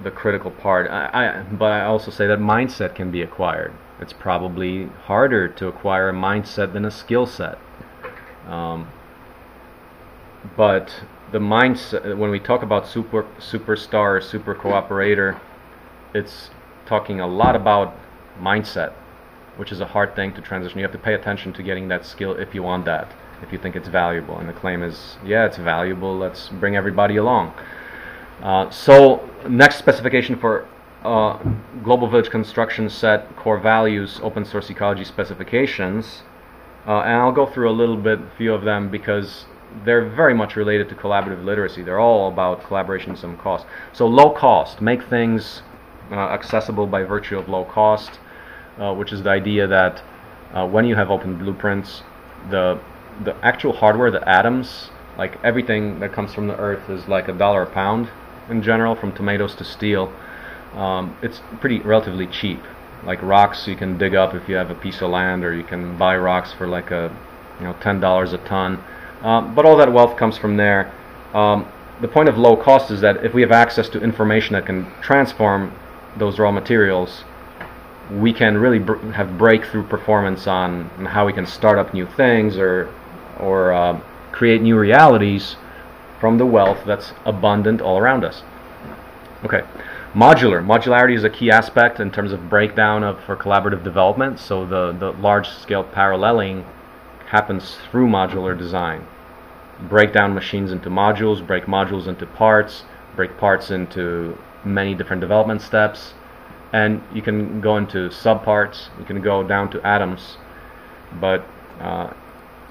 the critical part. But I also say that mindset can be acquired. It's probably harder to acquire a mindset than a skill set. But the mindset, when we talk about superstar, super cooperator, it's talking a lot about mindset, which is a hard thing to transition. You have to pay attention to getting that skill if you want that, if you think it's valuable. And the claim is, yeah, it's valuable, let's bring everybody along. So next specification for Global Village Construction Set Core Values Open Source Ecology Specifications, and I'll go through a little bit, a few of them, because they're very much related to collaborative literacy. They're all about collaboration at some cost. So low cost, make things accessible by virtue of low cost, which is the idea that when you have open blueprints, the actual hardware, the atoms, like everything that comes from the earth is like $1 a pound in general, from tomatoes to steel. It's pretty relatively cheap. Like rocks you can dig up if you have a piece of land, or you can buy rocks for like $10 a ton. But all that wealth comes from there. The point of low cost is that if we have access to information that can transform those raw materials, we can really have breakthrough performance on how we can start up new things, or create new realities from the wealth that's abundant all around us. Okay, modular. Modularity is a key aspect in terms of breakdown for collaborative development. So the large-scale paralleling happens through modular design. Break down machines into modules, break modules into parts, break parts into many different development steps, and you can go into subparts, you can go down to atoms, but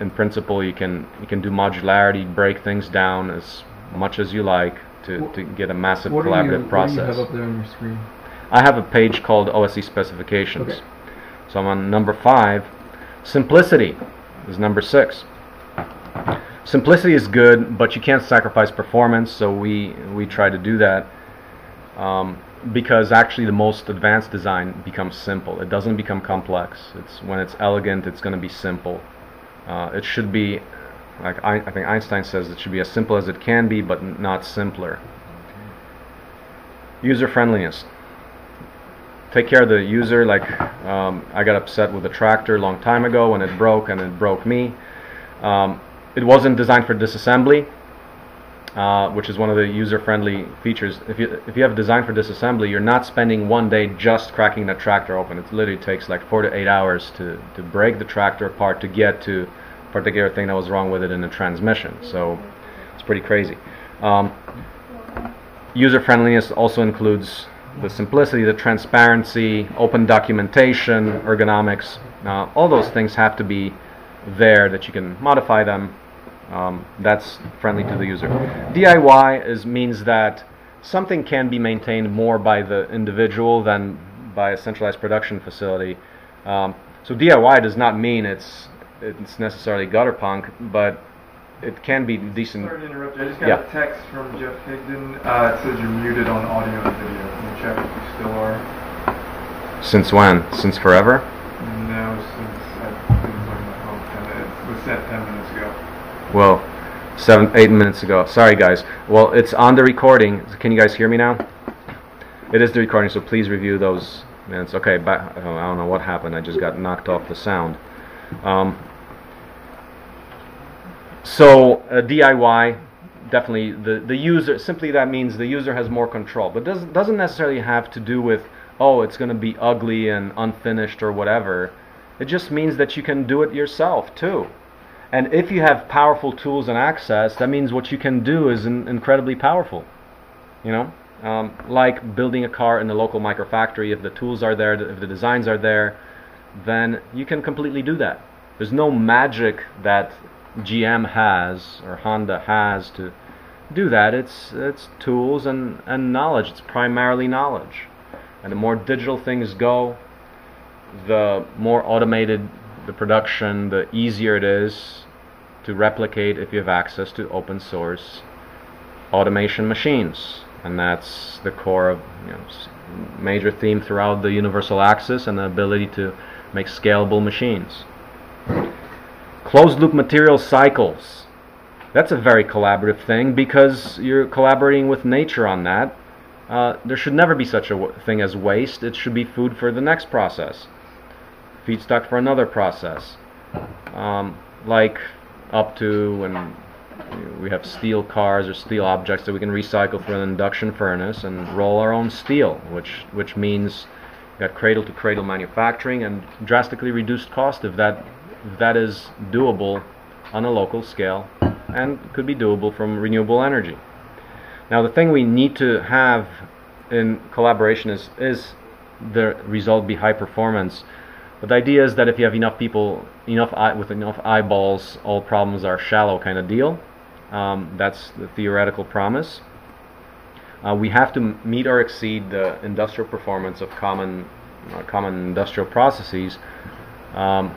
in principle you can do modularity, break things down as much as you like to get a massive collaborative process. What do you have up there on your screen? I have a page called OSE specifications. Okay. So I'm on number 5. Simplicity is number 6. Simplicity is good, but you can't sacrifice performance, so we try to do that, because actually the most advanced design becomes simple. It doesn't become complex. It's when it's elegant, it's going to be simple. It should be, like I think Einstein says, it should be as simple as it can be, but not simpler. User-friendliness. Take care of the user. Like I got upset with a tractor a long time ago when it broke, and it broke me. It wasn't designed for disassembly, which is one of the user-friendly features. If you have designed for disassembly, you're not spending one day just cracking the tractor open. It literally takes like 4 to 8 hours to break the tractor apart to get to a particular thing that was wrong with it in the transmission. So it's pretty crazy. User-friendliness also includes the simplicity, the transparency, open documentation, ergonomics. All those things have to be there that you can modify them. That's friendly to the user. DIY means that something can be maintained more by the individual than by a centralized production facility. So DIY does not mean it's necessarily gutter punk, but it can be decent. Sorry to interrupt. I just got a text from Jeff Higdon. It says you're muted on audio and video. Can you check if you still are? Since when? Since forever? No, since I've been on my phone. It was set 10 minutes ago. Well, 8 minutes ago. Sorry, guys. Well, it's on the recording. Can you guys hear me now? It is the recording, so please review those minutes. Okay, but I don't know what happened. I just got knocked off the sound. So DIY, definitely the user, simply that means the user has more control, but doesn't necessarily have to do with, oh, it's going to be ugly and unfinished or whatever. It just means that you can do it yourself too. And if you have powerful tools and access, that means what you can do is incredibly powerful. You know, like building a car in the local microfactory, if the tools are there, if the designs are there, then you can completely do that. There's no magic that GM has or Honda has to do that. It's tools and knowledge. It's primarily knowledge. And the more digital things go, the more automated the production, the easier it is to replicate if you have access to open source automation machines. And that's the core of, you know, major theme throughout the universal access, and the ability to make scalable machines. Closed-loop material cycles. That's a very collaborative thing because you're collaborating with nature on that. There should never be such a thing as waste. It should be food for the next process, feedstock for another process. Like up to when we have steel cars or steel objects that we can recycle through an induction furnace and roll our own steel, which means that cradle-to-cradle manufacturing and drastically reduced cost of that is doable on a local scale and could be doable from renewable energy. Now the thing we need to have in collaboration is the result be high performance. But the idea is that if you have enough people, with enough eyeballs, all problems are shallow kind of deal. That's the theoretical promise. We have to meet or exceed the industrial performance of common industrial processes, but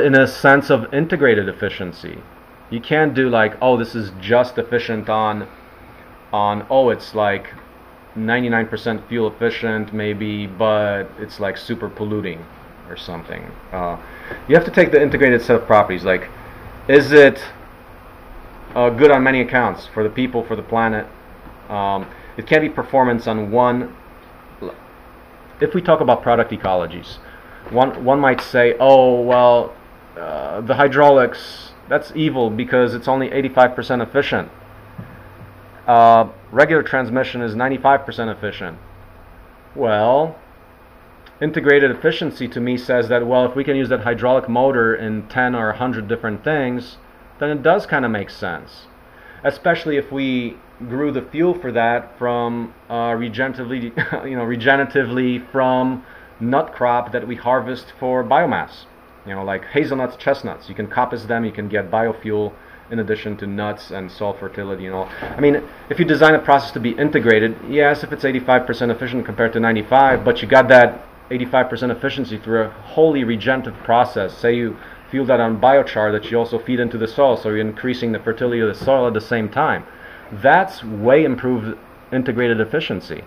in a sense of integrated efficiency. You can't do like, oh, this is just efficient on oh, it's like 99% fuel efficient maybe, but it's like super polluting or something. You have to take the integrated set of properties, like, is it good on many accounts, for the people, for the planet? It can't be performance on one. If we talk about product ecologies, one might say, oh, well, the hydraulics, that's evil because it's only 85% efficient. Regular transmission is 95% efficient. Well, integrated efficiency to me says that, well, if we can use that hydraulic motor in 10 or 100 different things, then it does kind of make sense. Especially if we grew the fuel for that from regeneratively from nut crop that we harvest for biomass. You know, like hazelnuts, chestnuts. You can coppice them, you can get biofuel in addition to nuts and soil fertility and all. I mean, if you design a process to be integrated, yes, if it's 85% efficient compared to 95, but you got that 85% efficiency through a wholly regenerative process. Say you fuel that on biochar that you also feed into the soil, so you're increasing the fertility of the soil at the same time. That's way improved integrated efficiency.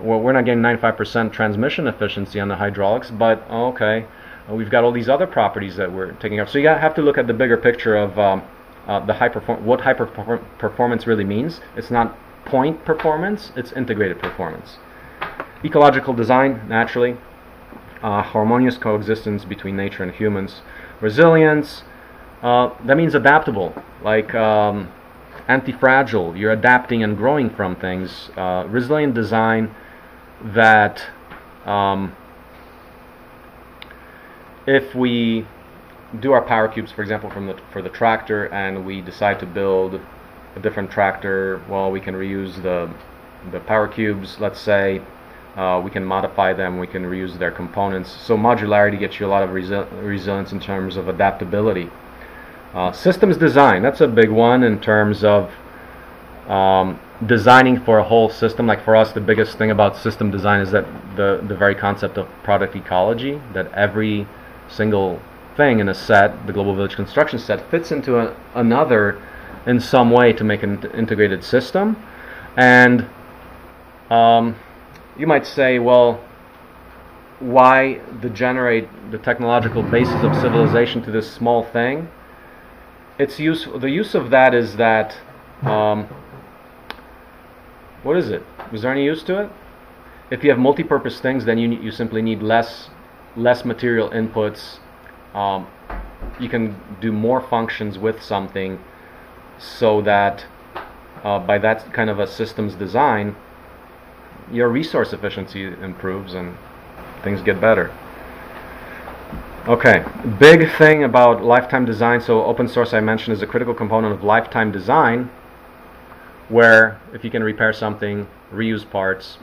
Well, we're not getting 95% transmission efficiency on the hydraulics, but okay, we've got all these other properties that we're taking up. So you have to look at the bigger picture of what high performance really means. It's not point performance, it's integrated performance. Ecological design, naturally. Harmonious coexistence between nature and humans. Resilience, that means adaptable, like anti-fragile. You're adapting and growing from things. Resilient design that if we do our power cubes, for example, for the tractor, and we decide to build a different tractor, well, we can reuse the power cubes, let's say. We can modify them, we can reuse their components. So modularity gets you a lot of resilience in terms of adaptability. Systems design, that's a big one in terms of designing for a whole system. Like for us, the biggest thing about system design is that the very concept of product ecology, that every single thing in a set, the Global Village Construction Set, fits into another in some way to make an integrated system. And you might say, well, why degenerate the technological basis of civilization to this small thing? It's useful. The use of that is that what is it? Was there any use to it? If you have multi-purpose things, then you simply need less material inputs. You can do more functions with something, so that by that kind of a systems design, your resource efficiency improves and things get better. Okay, big thing about lifetime design. So open source, I mentioned, is a critical component of lifetime design, where if you can repair something, reuse parts,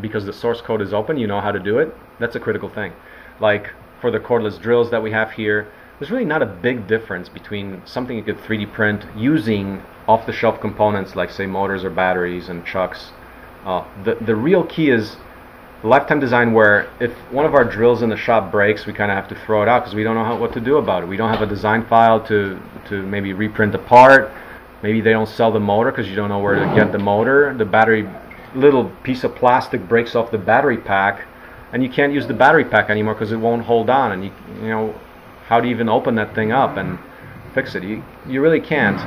because the source code is open, you know how to do it. That's a critical thing. Like for the cordless drills that we have here, there's really not a big difference between something you could 3D print using off-the-shelf components like, say, motors or batteries and chucks. The real key is lifetime design, where if one of our drills in the shop breaks, we kind of have to throw it out because we don't know what to do about it. We don't have a design file to maybe reprint a part. Maybe they don't sell the motor because you don't know where to get the motor. The battery, little piece of plastic breaks off the battery pack, and you can't use the battery pack anymore because it won't hold on. And you know, how do you even open that thing up and fix it? You really can't.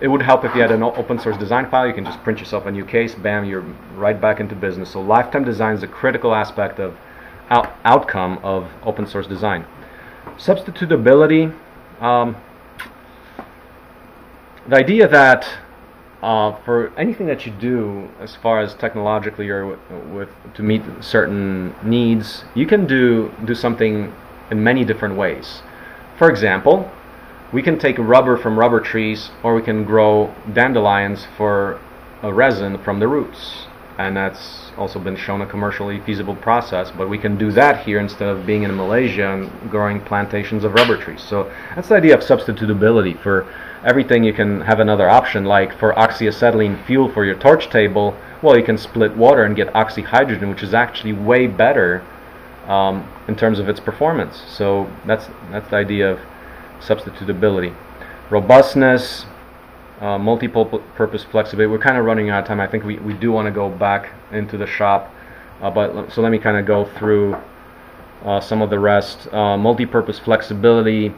It would help if you had an open source design file. You can just print yourself a new case, bam, you're right back into business. So lifetime design is a critical aspect of outcome of open source design. Substitutability, the idea that for anything that you do as far as technologically or to meet certain needs, you can do something in many different ways. For example, we can take rubber from rubber trees, or we can grow dandelions for a resin from the roots. and that's also been shown a commercially feasible process, but we can do that here instead of being in Malaysia and growing plantations of rubber trees. So that's the idea of substitutability. For everything you can have another option, like for oxyacetylene fuel for your torch table, well, you can split water and get oxyhydrogen, which is actually way better in terms of its performance. So that's the idea of substitutability. Robustness, multi-purpose flexibility. We're kind of running out of time. I think we do want to go back into the shop, but so let me kind of go through some of the rest. Multi-purpose flexibility,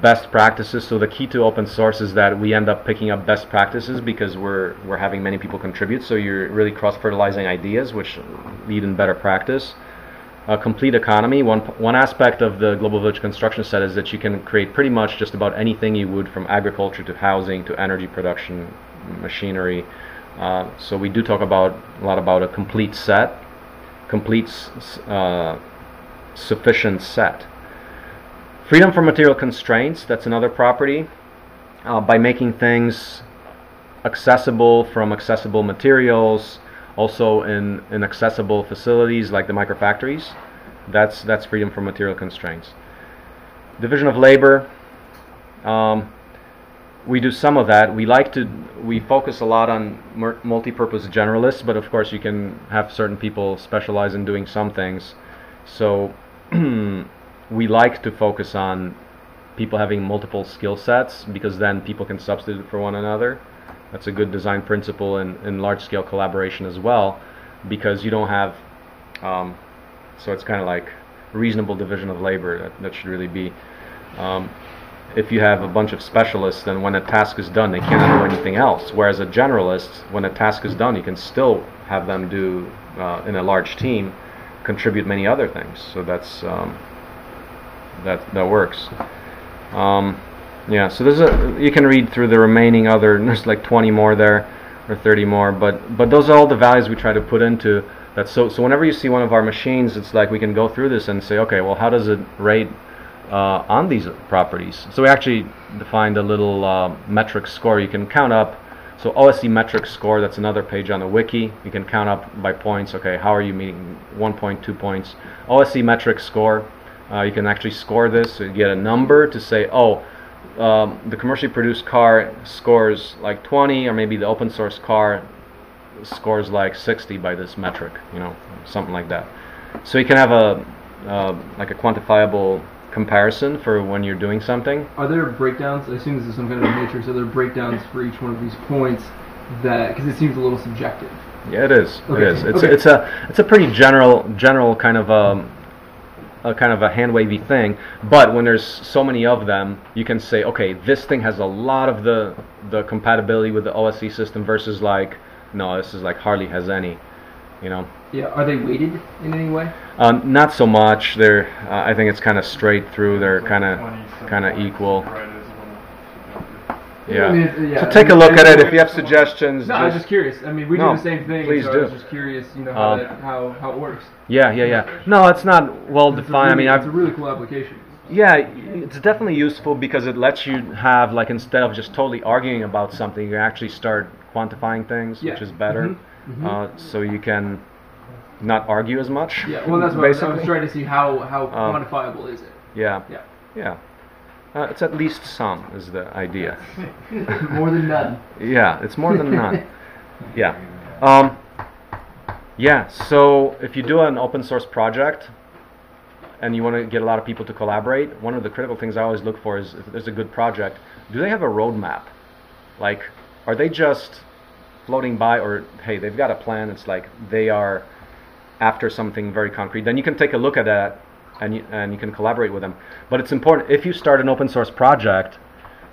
best practices. So the key to open source is that we end up picking up best practices because we're having many people contribute. So you're really cross-fertilizing ideas, which lead in better practice. Complete economy. One aspect of the Global Village Construction Set is that you can create pretty much just about anything you would, from agriculture to housing to energy production, machinery. So we do talk a lot about a complete set, sufficient set. Freedom from material constraints. That's another property. By making things accessible from accessible materials, also in accessible facilities like the microfactories, that's freedom from material constraints. Division of labor, we do some of that. We focus a lot on multi-purpose generalists, but of course you can have certain people specialize in doing some things. So we like to focus on people having multiple skill sets, because then people can substitute for one another. That's a good design principle in large-scale collaboration as well, because you don't have, so it's kind of like reasonable division of labor. That should really be, if you have a bunch of specialists, then when a task is done, they cannot do anything else. Whereas a generalist, when a task is done, you can still have them do, in a large team, contribute many other things. So that's, that works. Yeah, so there's you can read through the remaining other, there's like 20 more there, or 30 more, but those are all the values we try to put into that. So whenever you see one of our machines, it's like we can go through this and say, okay, well, how does it rate on these properties? So we actually defined a little metric score you can count up. So OSE metric score, that's another page on the wiki. You can count up by points. Okay, how are you meeting? 1.2 points. OSE metric score, you can actually score this, so you get a number to say, oh, the commercially produced car scores like 20, or maybe the open source car scores like 60 by this metric, you know, something like that. So you can have like a quantifiable comparison for when you're doing something. Are there breakdowns? I assume this is some kind of matrix. Are there breakdowns for each one of these points? That, because it seems a little subjective. Yeah, it is. Okay. It is. It's okay. it's a pretty general kind of a hand-wavy thing, but when there's so many of them, you can say, okay, this thing has a lot of the compatibility with the OSE system versus like, no, this is like hardly has any, you know. Yeah, are they weighted in any way? Not so much. They're I think it's kind of straight through. They're kind of equal. Yeah. I mean, yeah. So take a look at it. If you have suggestions, no, I was just curious. I mean, we do the same thing. Please so do. I was just curious, you know, how it works. Yeah. No, it's not well defined. I mean, it's a really cool application. Yeah, it's definitely useful because it lets you have, like, instead of just totally arguing about something, you actually start quantifying things, yeah, which is better. Mm-hmm. So you can not argue as much. Yeah. Well, that's what I was trying to see how quantifiable is it. Yeah. Yeah. Yeah. It's at least some, is the idea. More than none. Yeah, it's more than none. Yeah. Yeah, so if you do an open source project and you want to get a lot of people to collaborate, one of the critical things I always look for is, if there's a good project, do they have a roadmap? Like, are they just floating by, or, hey, they've got a plan, it's like they are after something very concrete. Then you can take a look at that, and you can collaborate with them. But it's important, if you start an open source project,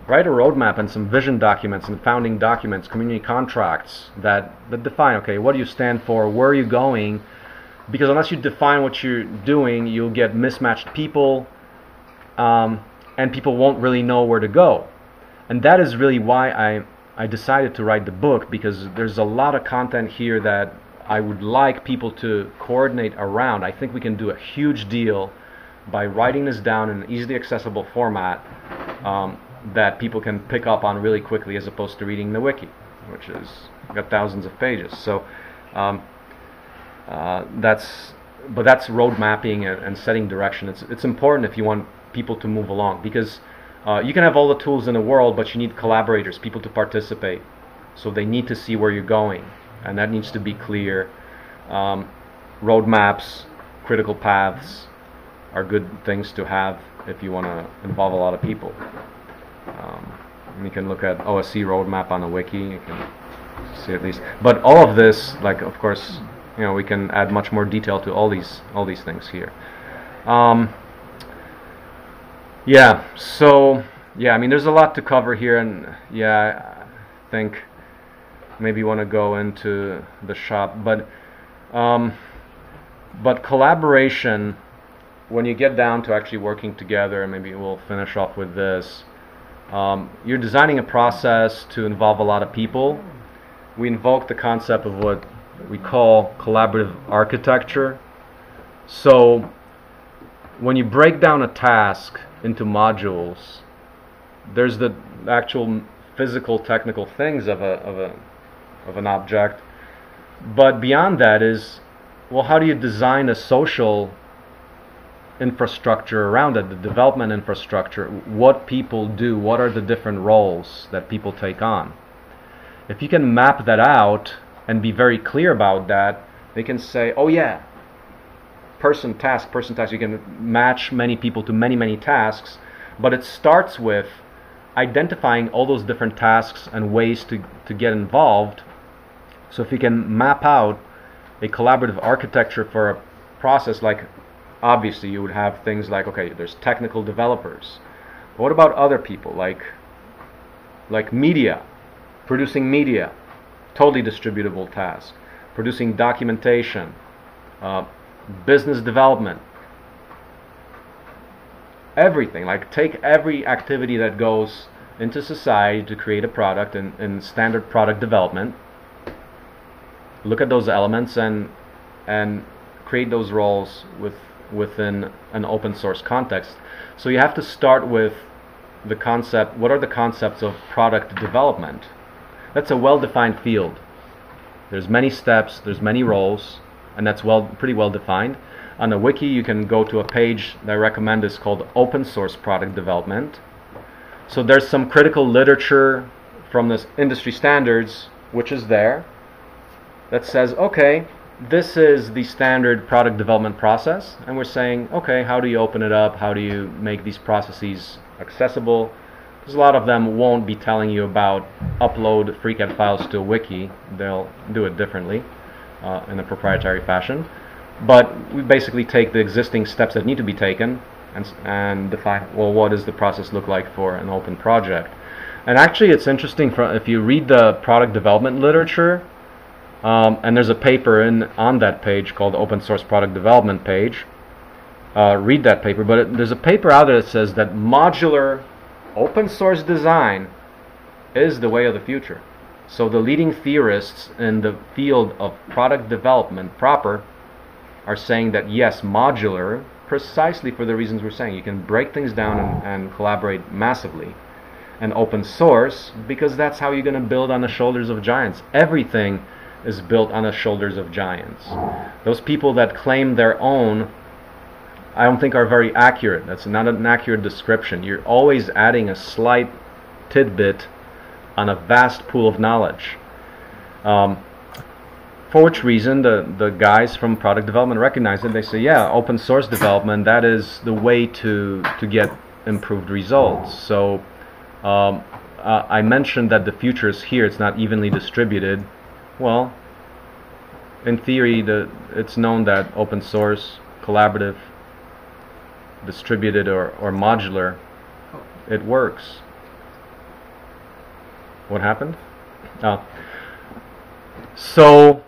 write a roadmap and some vision documents and founding documents, community contracts that define, okay, what do you stand for, where are you going? Because unless you define what you're doing, you'll get mismatched people, and people won't really know where to go. And that is really why I decided to write the book, because there's a lot of content here that I would like people to coordinate around. I think we can do a huge deal by writing this down in an easily accessible format that people can pick up on really quickly, as opposed to reading the wiki, which has got thousands of pages. So But that's road mapping and setting direction. It's important if you want people to move along, because you can have all the tools in the world, but you need collaborators, people to participate. So they need to see where you're going, and that needs to be clear. Roadmaps, critical paths are good things to have if you want to involve a lot of people. You can look at OSC roadmap on the wiki. You can see at least. But all of this, like, of course, you know, we can add much more detail to all these things here. Yeah. So yeah, I mean, there's a lot to cover here, and yeah, I think maybe you want to go into the shop, but collaboration, when you get down to actually working together, and maybe we'll finish off with this. You're designing a process to involve a lot of people. We invoke the concept of what we call collaborative architecture. So when you break down a task into modules, there's the actual physical, technical things of an object, but beyond that is, well, how do you design a social infrastructure around it, the development infrastructure, what people do, what are the different roles that people take on. If you can map that out and be very clear about that, they can say, oh yeah, person task, you can match many people to many tasks, but it starts with identifying all those different tasks and ways to get involved. So if you can map out a collaborative architecture for a process, like obviously you would have things like, okay, there's technical developers, but what about other people, like media, producing media, totally distributable task, producing documentation, business development, everything, like take every activity that goes into society to create a product in standard product development, look at those elements and create those roles within an open source context. So you have to start with the concept, what are the concepts of product development? That's a well-defined field. There's many steps, there's many roles, and that's pretty well defined. On the wiki you can go to a page that I recommend is called Open Source Product Development. So there's some critical literature from this industry standards, which is there, that says, okay, this is the standard product development process, and we're saying, okay, how do you open it up? How do you make these processes accessible? Because a lot of them won't be telling you about upload FreeCAD files to a wiki. They'll do it differently in a proprietary fashion. But we basically take the existing steps that need to be taken and define, well, what does the process look like for an open project? And actually it's interesting, if you read the product development literature, and there's a paper on that page called Open Source Product Development page. Read that paper, but there's a paper out there that says that modular open source design is the way of the future. So the leading theorists in the field of product development proper are saying that yes, modular, precisely for the reasons we're saying, you can break things down and collaborate massively, and open source, because that's how you're going to build on the shoulders of giants. Everything is built on the shoulders of giants. Those people that claim their own, I don't think are very accurate. That's not an accurate description. You're always adding a slight tidbit on a vast pool of knowledge. For which reason the guys from product development recognize it. They say, yeah, open source development, that is the way to get improved results. So I mentioned that the future is here. It's not evenly distributed. Well, in theory, it's known that open source, collaborative, distributed, or modular, it works. What happened? So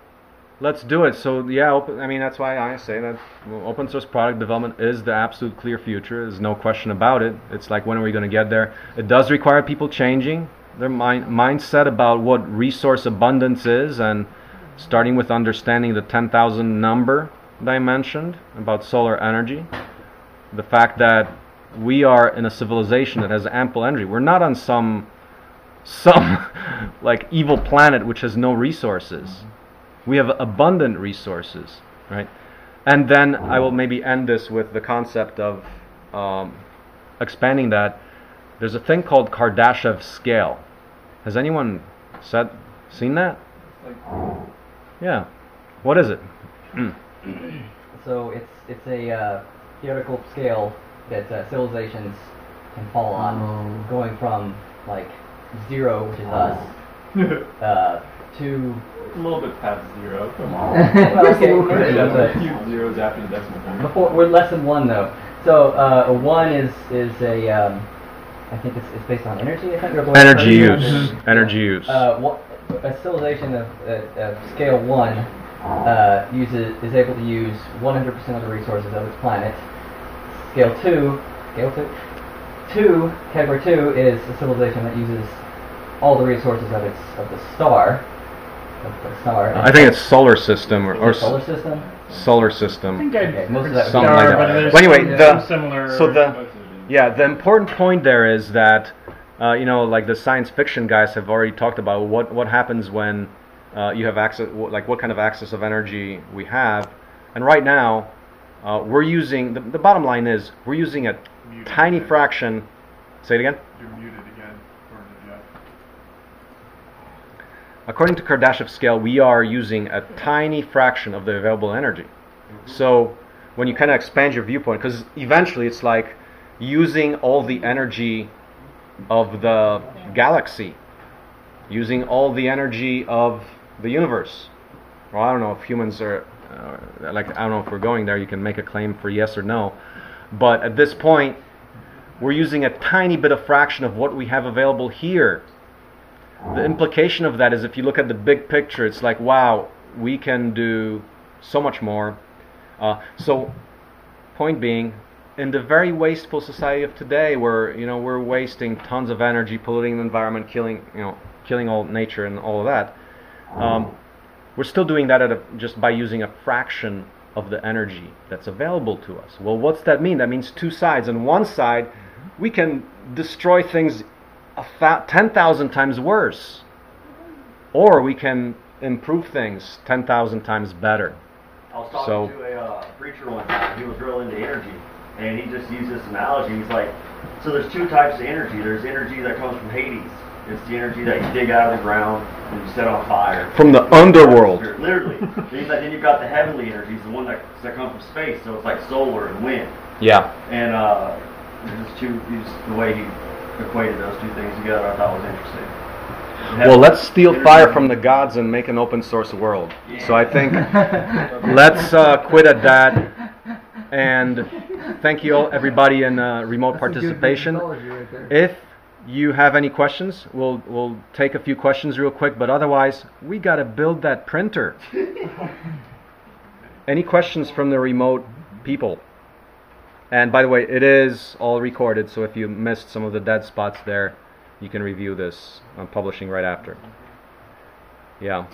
let's do it. So yeah, I mean, that's why I say that open source product development is the absolute clear future. There's no question about it. It's like, when are we going to get there? It does require people changing their mindset about what resource abundance is, and starting with understanding the 10,000 number that I mentioned about solar energy, the fact that we are in a civilization that has ample energy. We're not on some like evil planet which has no resources. We have abundant resources, right? And then I will maybe end this with the concept of expanding that. There's a thing called Kardashev scale. Has anyone seen that? Yeah. What is it? So it's a theoretical scale that civilizations can fall on, going from like 0, which is us, to a little bit past 0. Come on. Okay. A few zeros after the decimal point. Before, we're less than 1 though. So 1 is a I think it's based on energy. I think energy use. A civilization of scale 1 is able to use 100% of the resources of its planet. Category 2 is a civilization that uses all the resources of its of the star. I think it's solar system or solar system. Solar system. I think most of that something like that. But anyway, the important point there is that you know, like the science fiction guys have already talked about what happens when you have access, like what kind of access of energy we have, and right now we're using the bottom line is we're using a muted tiny again. Fraction. Say it again. You're muted again. According to Kardashev scale, we are using a tiny fraction of the available energy. So when you kind of expand your viewpoint, because eventually it's like using all the energy of the galaxy, using all the energy of the universe. Well, I don't know if humans are I don't know if we're going there. You can make a claim for yes or no, but at this point we're using a tiny bit of fraction of what we have available here. The implication of that is, if you look at the big picture, it's like, wow, we can do so much more. So point being, in the very wasteful society of today, where, you know, we're wasting tons of energy, polluting the environment, killing all nature and all of that, we're still doing that just by using a fraction of the energy that's available to us. Well, what's that mean? That means two sides. On one side, we can destroy things 10,000 times worse, or we can improve things 10,000 times better. I was talking to a preacher one time. He was real into energy, and he just used this analogy. He's like, so there's two types of energy. There's energy that comes from Hades. It's the energy that you dig out of the ground and you set on fire. From the underworld. Literally. Then you've got the heavenly energies, the one that comes from space. So it's like solar and wind. Yeah. And the way he equated those two things together, I thought was interesting. Well, let's steal fire from the gods and make an open source world. Yeah. So I think let's quit at that. And thank you all, everybody in remote participation. Right, if you have any questions, we'll take a few questions real quick, but otherwise we got to build that printer. Any questions from the remote people? And by the way, it is all recorded, so if you missed some of the dead spots there, you can review this on publishing right after. Yeah.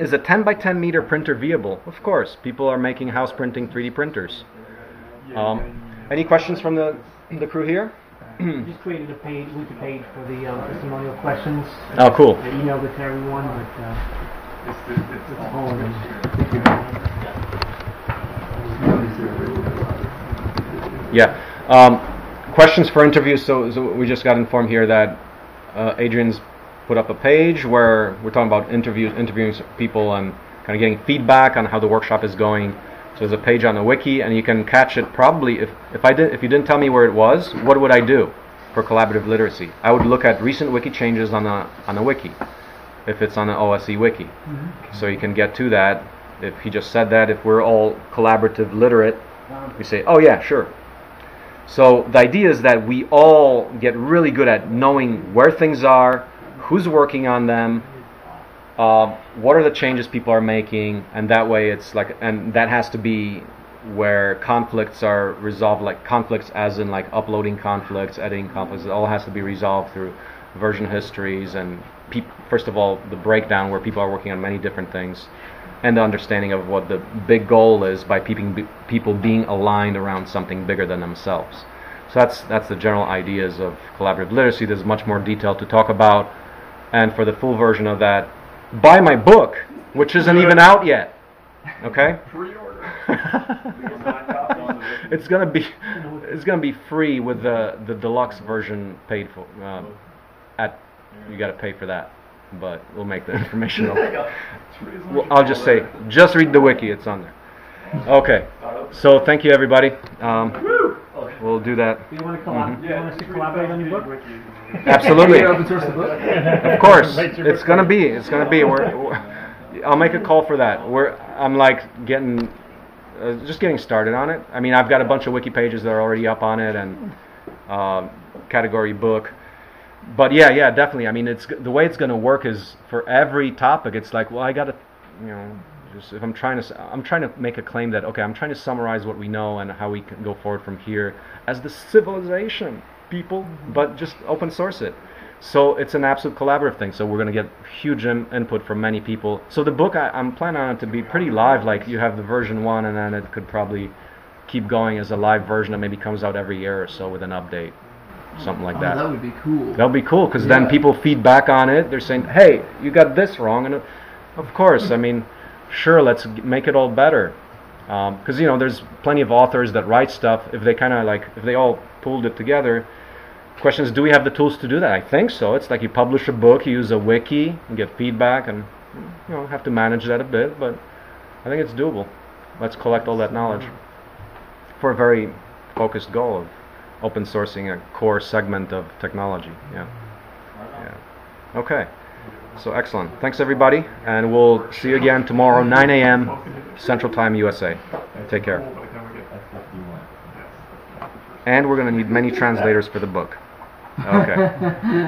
Is a 10 by 10 meter printer viable? Of course. People are making house printing 3D printers. Any questions from the crew here? Just created a page, wiki page for the testimonial questions. Oh, cool. I emailed it to everyone, but it's a whole other. Yeah. Questions for interviews. So we just got informed here that Adrian's put up a page where we're talking about interviewing people and kind of getting feedback on how the workshop is going. So there's a page on the wiki, and you can catch it probably. If you didn't tell me where it was, what would I do for collaborative literacy? I would look at recent wiki changes on the wiki, if it's on the OSE wiki. Mm-hmm. So you can get to that. If he just said that, if we're all collaborative literate, we say, oh yeah, sure. So the idea is that we all get really good at knowing where things are, who's working on them, what are the changes people are making, and that way it's like, and that has to be where conflicts are resolved, like conflicts as in like uploading conflicts, editing conflicts. It all has to be resolved through version histories and first of all the breakdown where people are working on many different things, and the understanding of what the big goal is by people being aligned around something bigger than themselves. So that's the general ideas of collaborative literacy. There's much more detail to talk about, and for the full version of that, buy my book, which isn't even out yet. Okay? Pre-order. it's gonna be free with the deluxe version paid for. You got to pay for that, but we'll make the information. I'll just say, just read the wiki. It's on there. Okay. So thank you, everybody. We'll do that. Do you want to collaborate on your book? Absolutely. Of course. It's gonna be. I'll make a call for that. I'm like just getting started on it. I mean, I've got a bunch of wiki pages that are already up on it, and category book. But yeah, definitely. I mean, it's the way it's going to work is for every topic. It's like, well, I got to, you know, just if I'm trying to make a claim that okay, I'm trying to summarize what we know and how we can go forward from here as the civilization people, but just open source it. So it's an absolute collaborative thing. So we're going to get huge input from many people. So the book, I'm planning on it to be pretty live. Like you have the version 1, and then it could probably keep going as a live version that maybe comes out every year or so with an update. Something like that. That would be cool. That would be cool because then people feed back on it. They're saying, "Hey, you got this wrong," and of course, I mean, sure, let's make it all better. Because you know, there's plenty of authors that write stuff. If they kind of like, if they all pulled it together, the question is, do we have the tools to do that? I think so. It's like you publish a book, you use a wiki, and get feedback, and you know, have to manage that a bit. But I think it's doable. Let's collect all that knowledge for a very focused goal of open sourcing a core segment of technology. Yeah. Okay. So excellent. Thanks everybody, and we'll see you again tomorrow, 9 a.m. Central Time, USA. Take care. And we're going to need many translators for the book. Okay.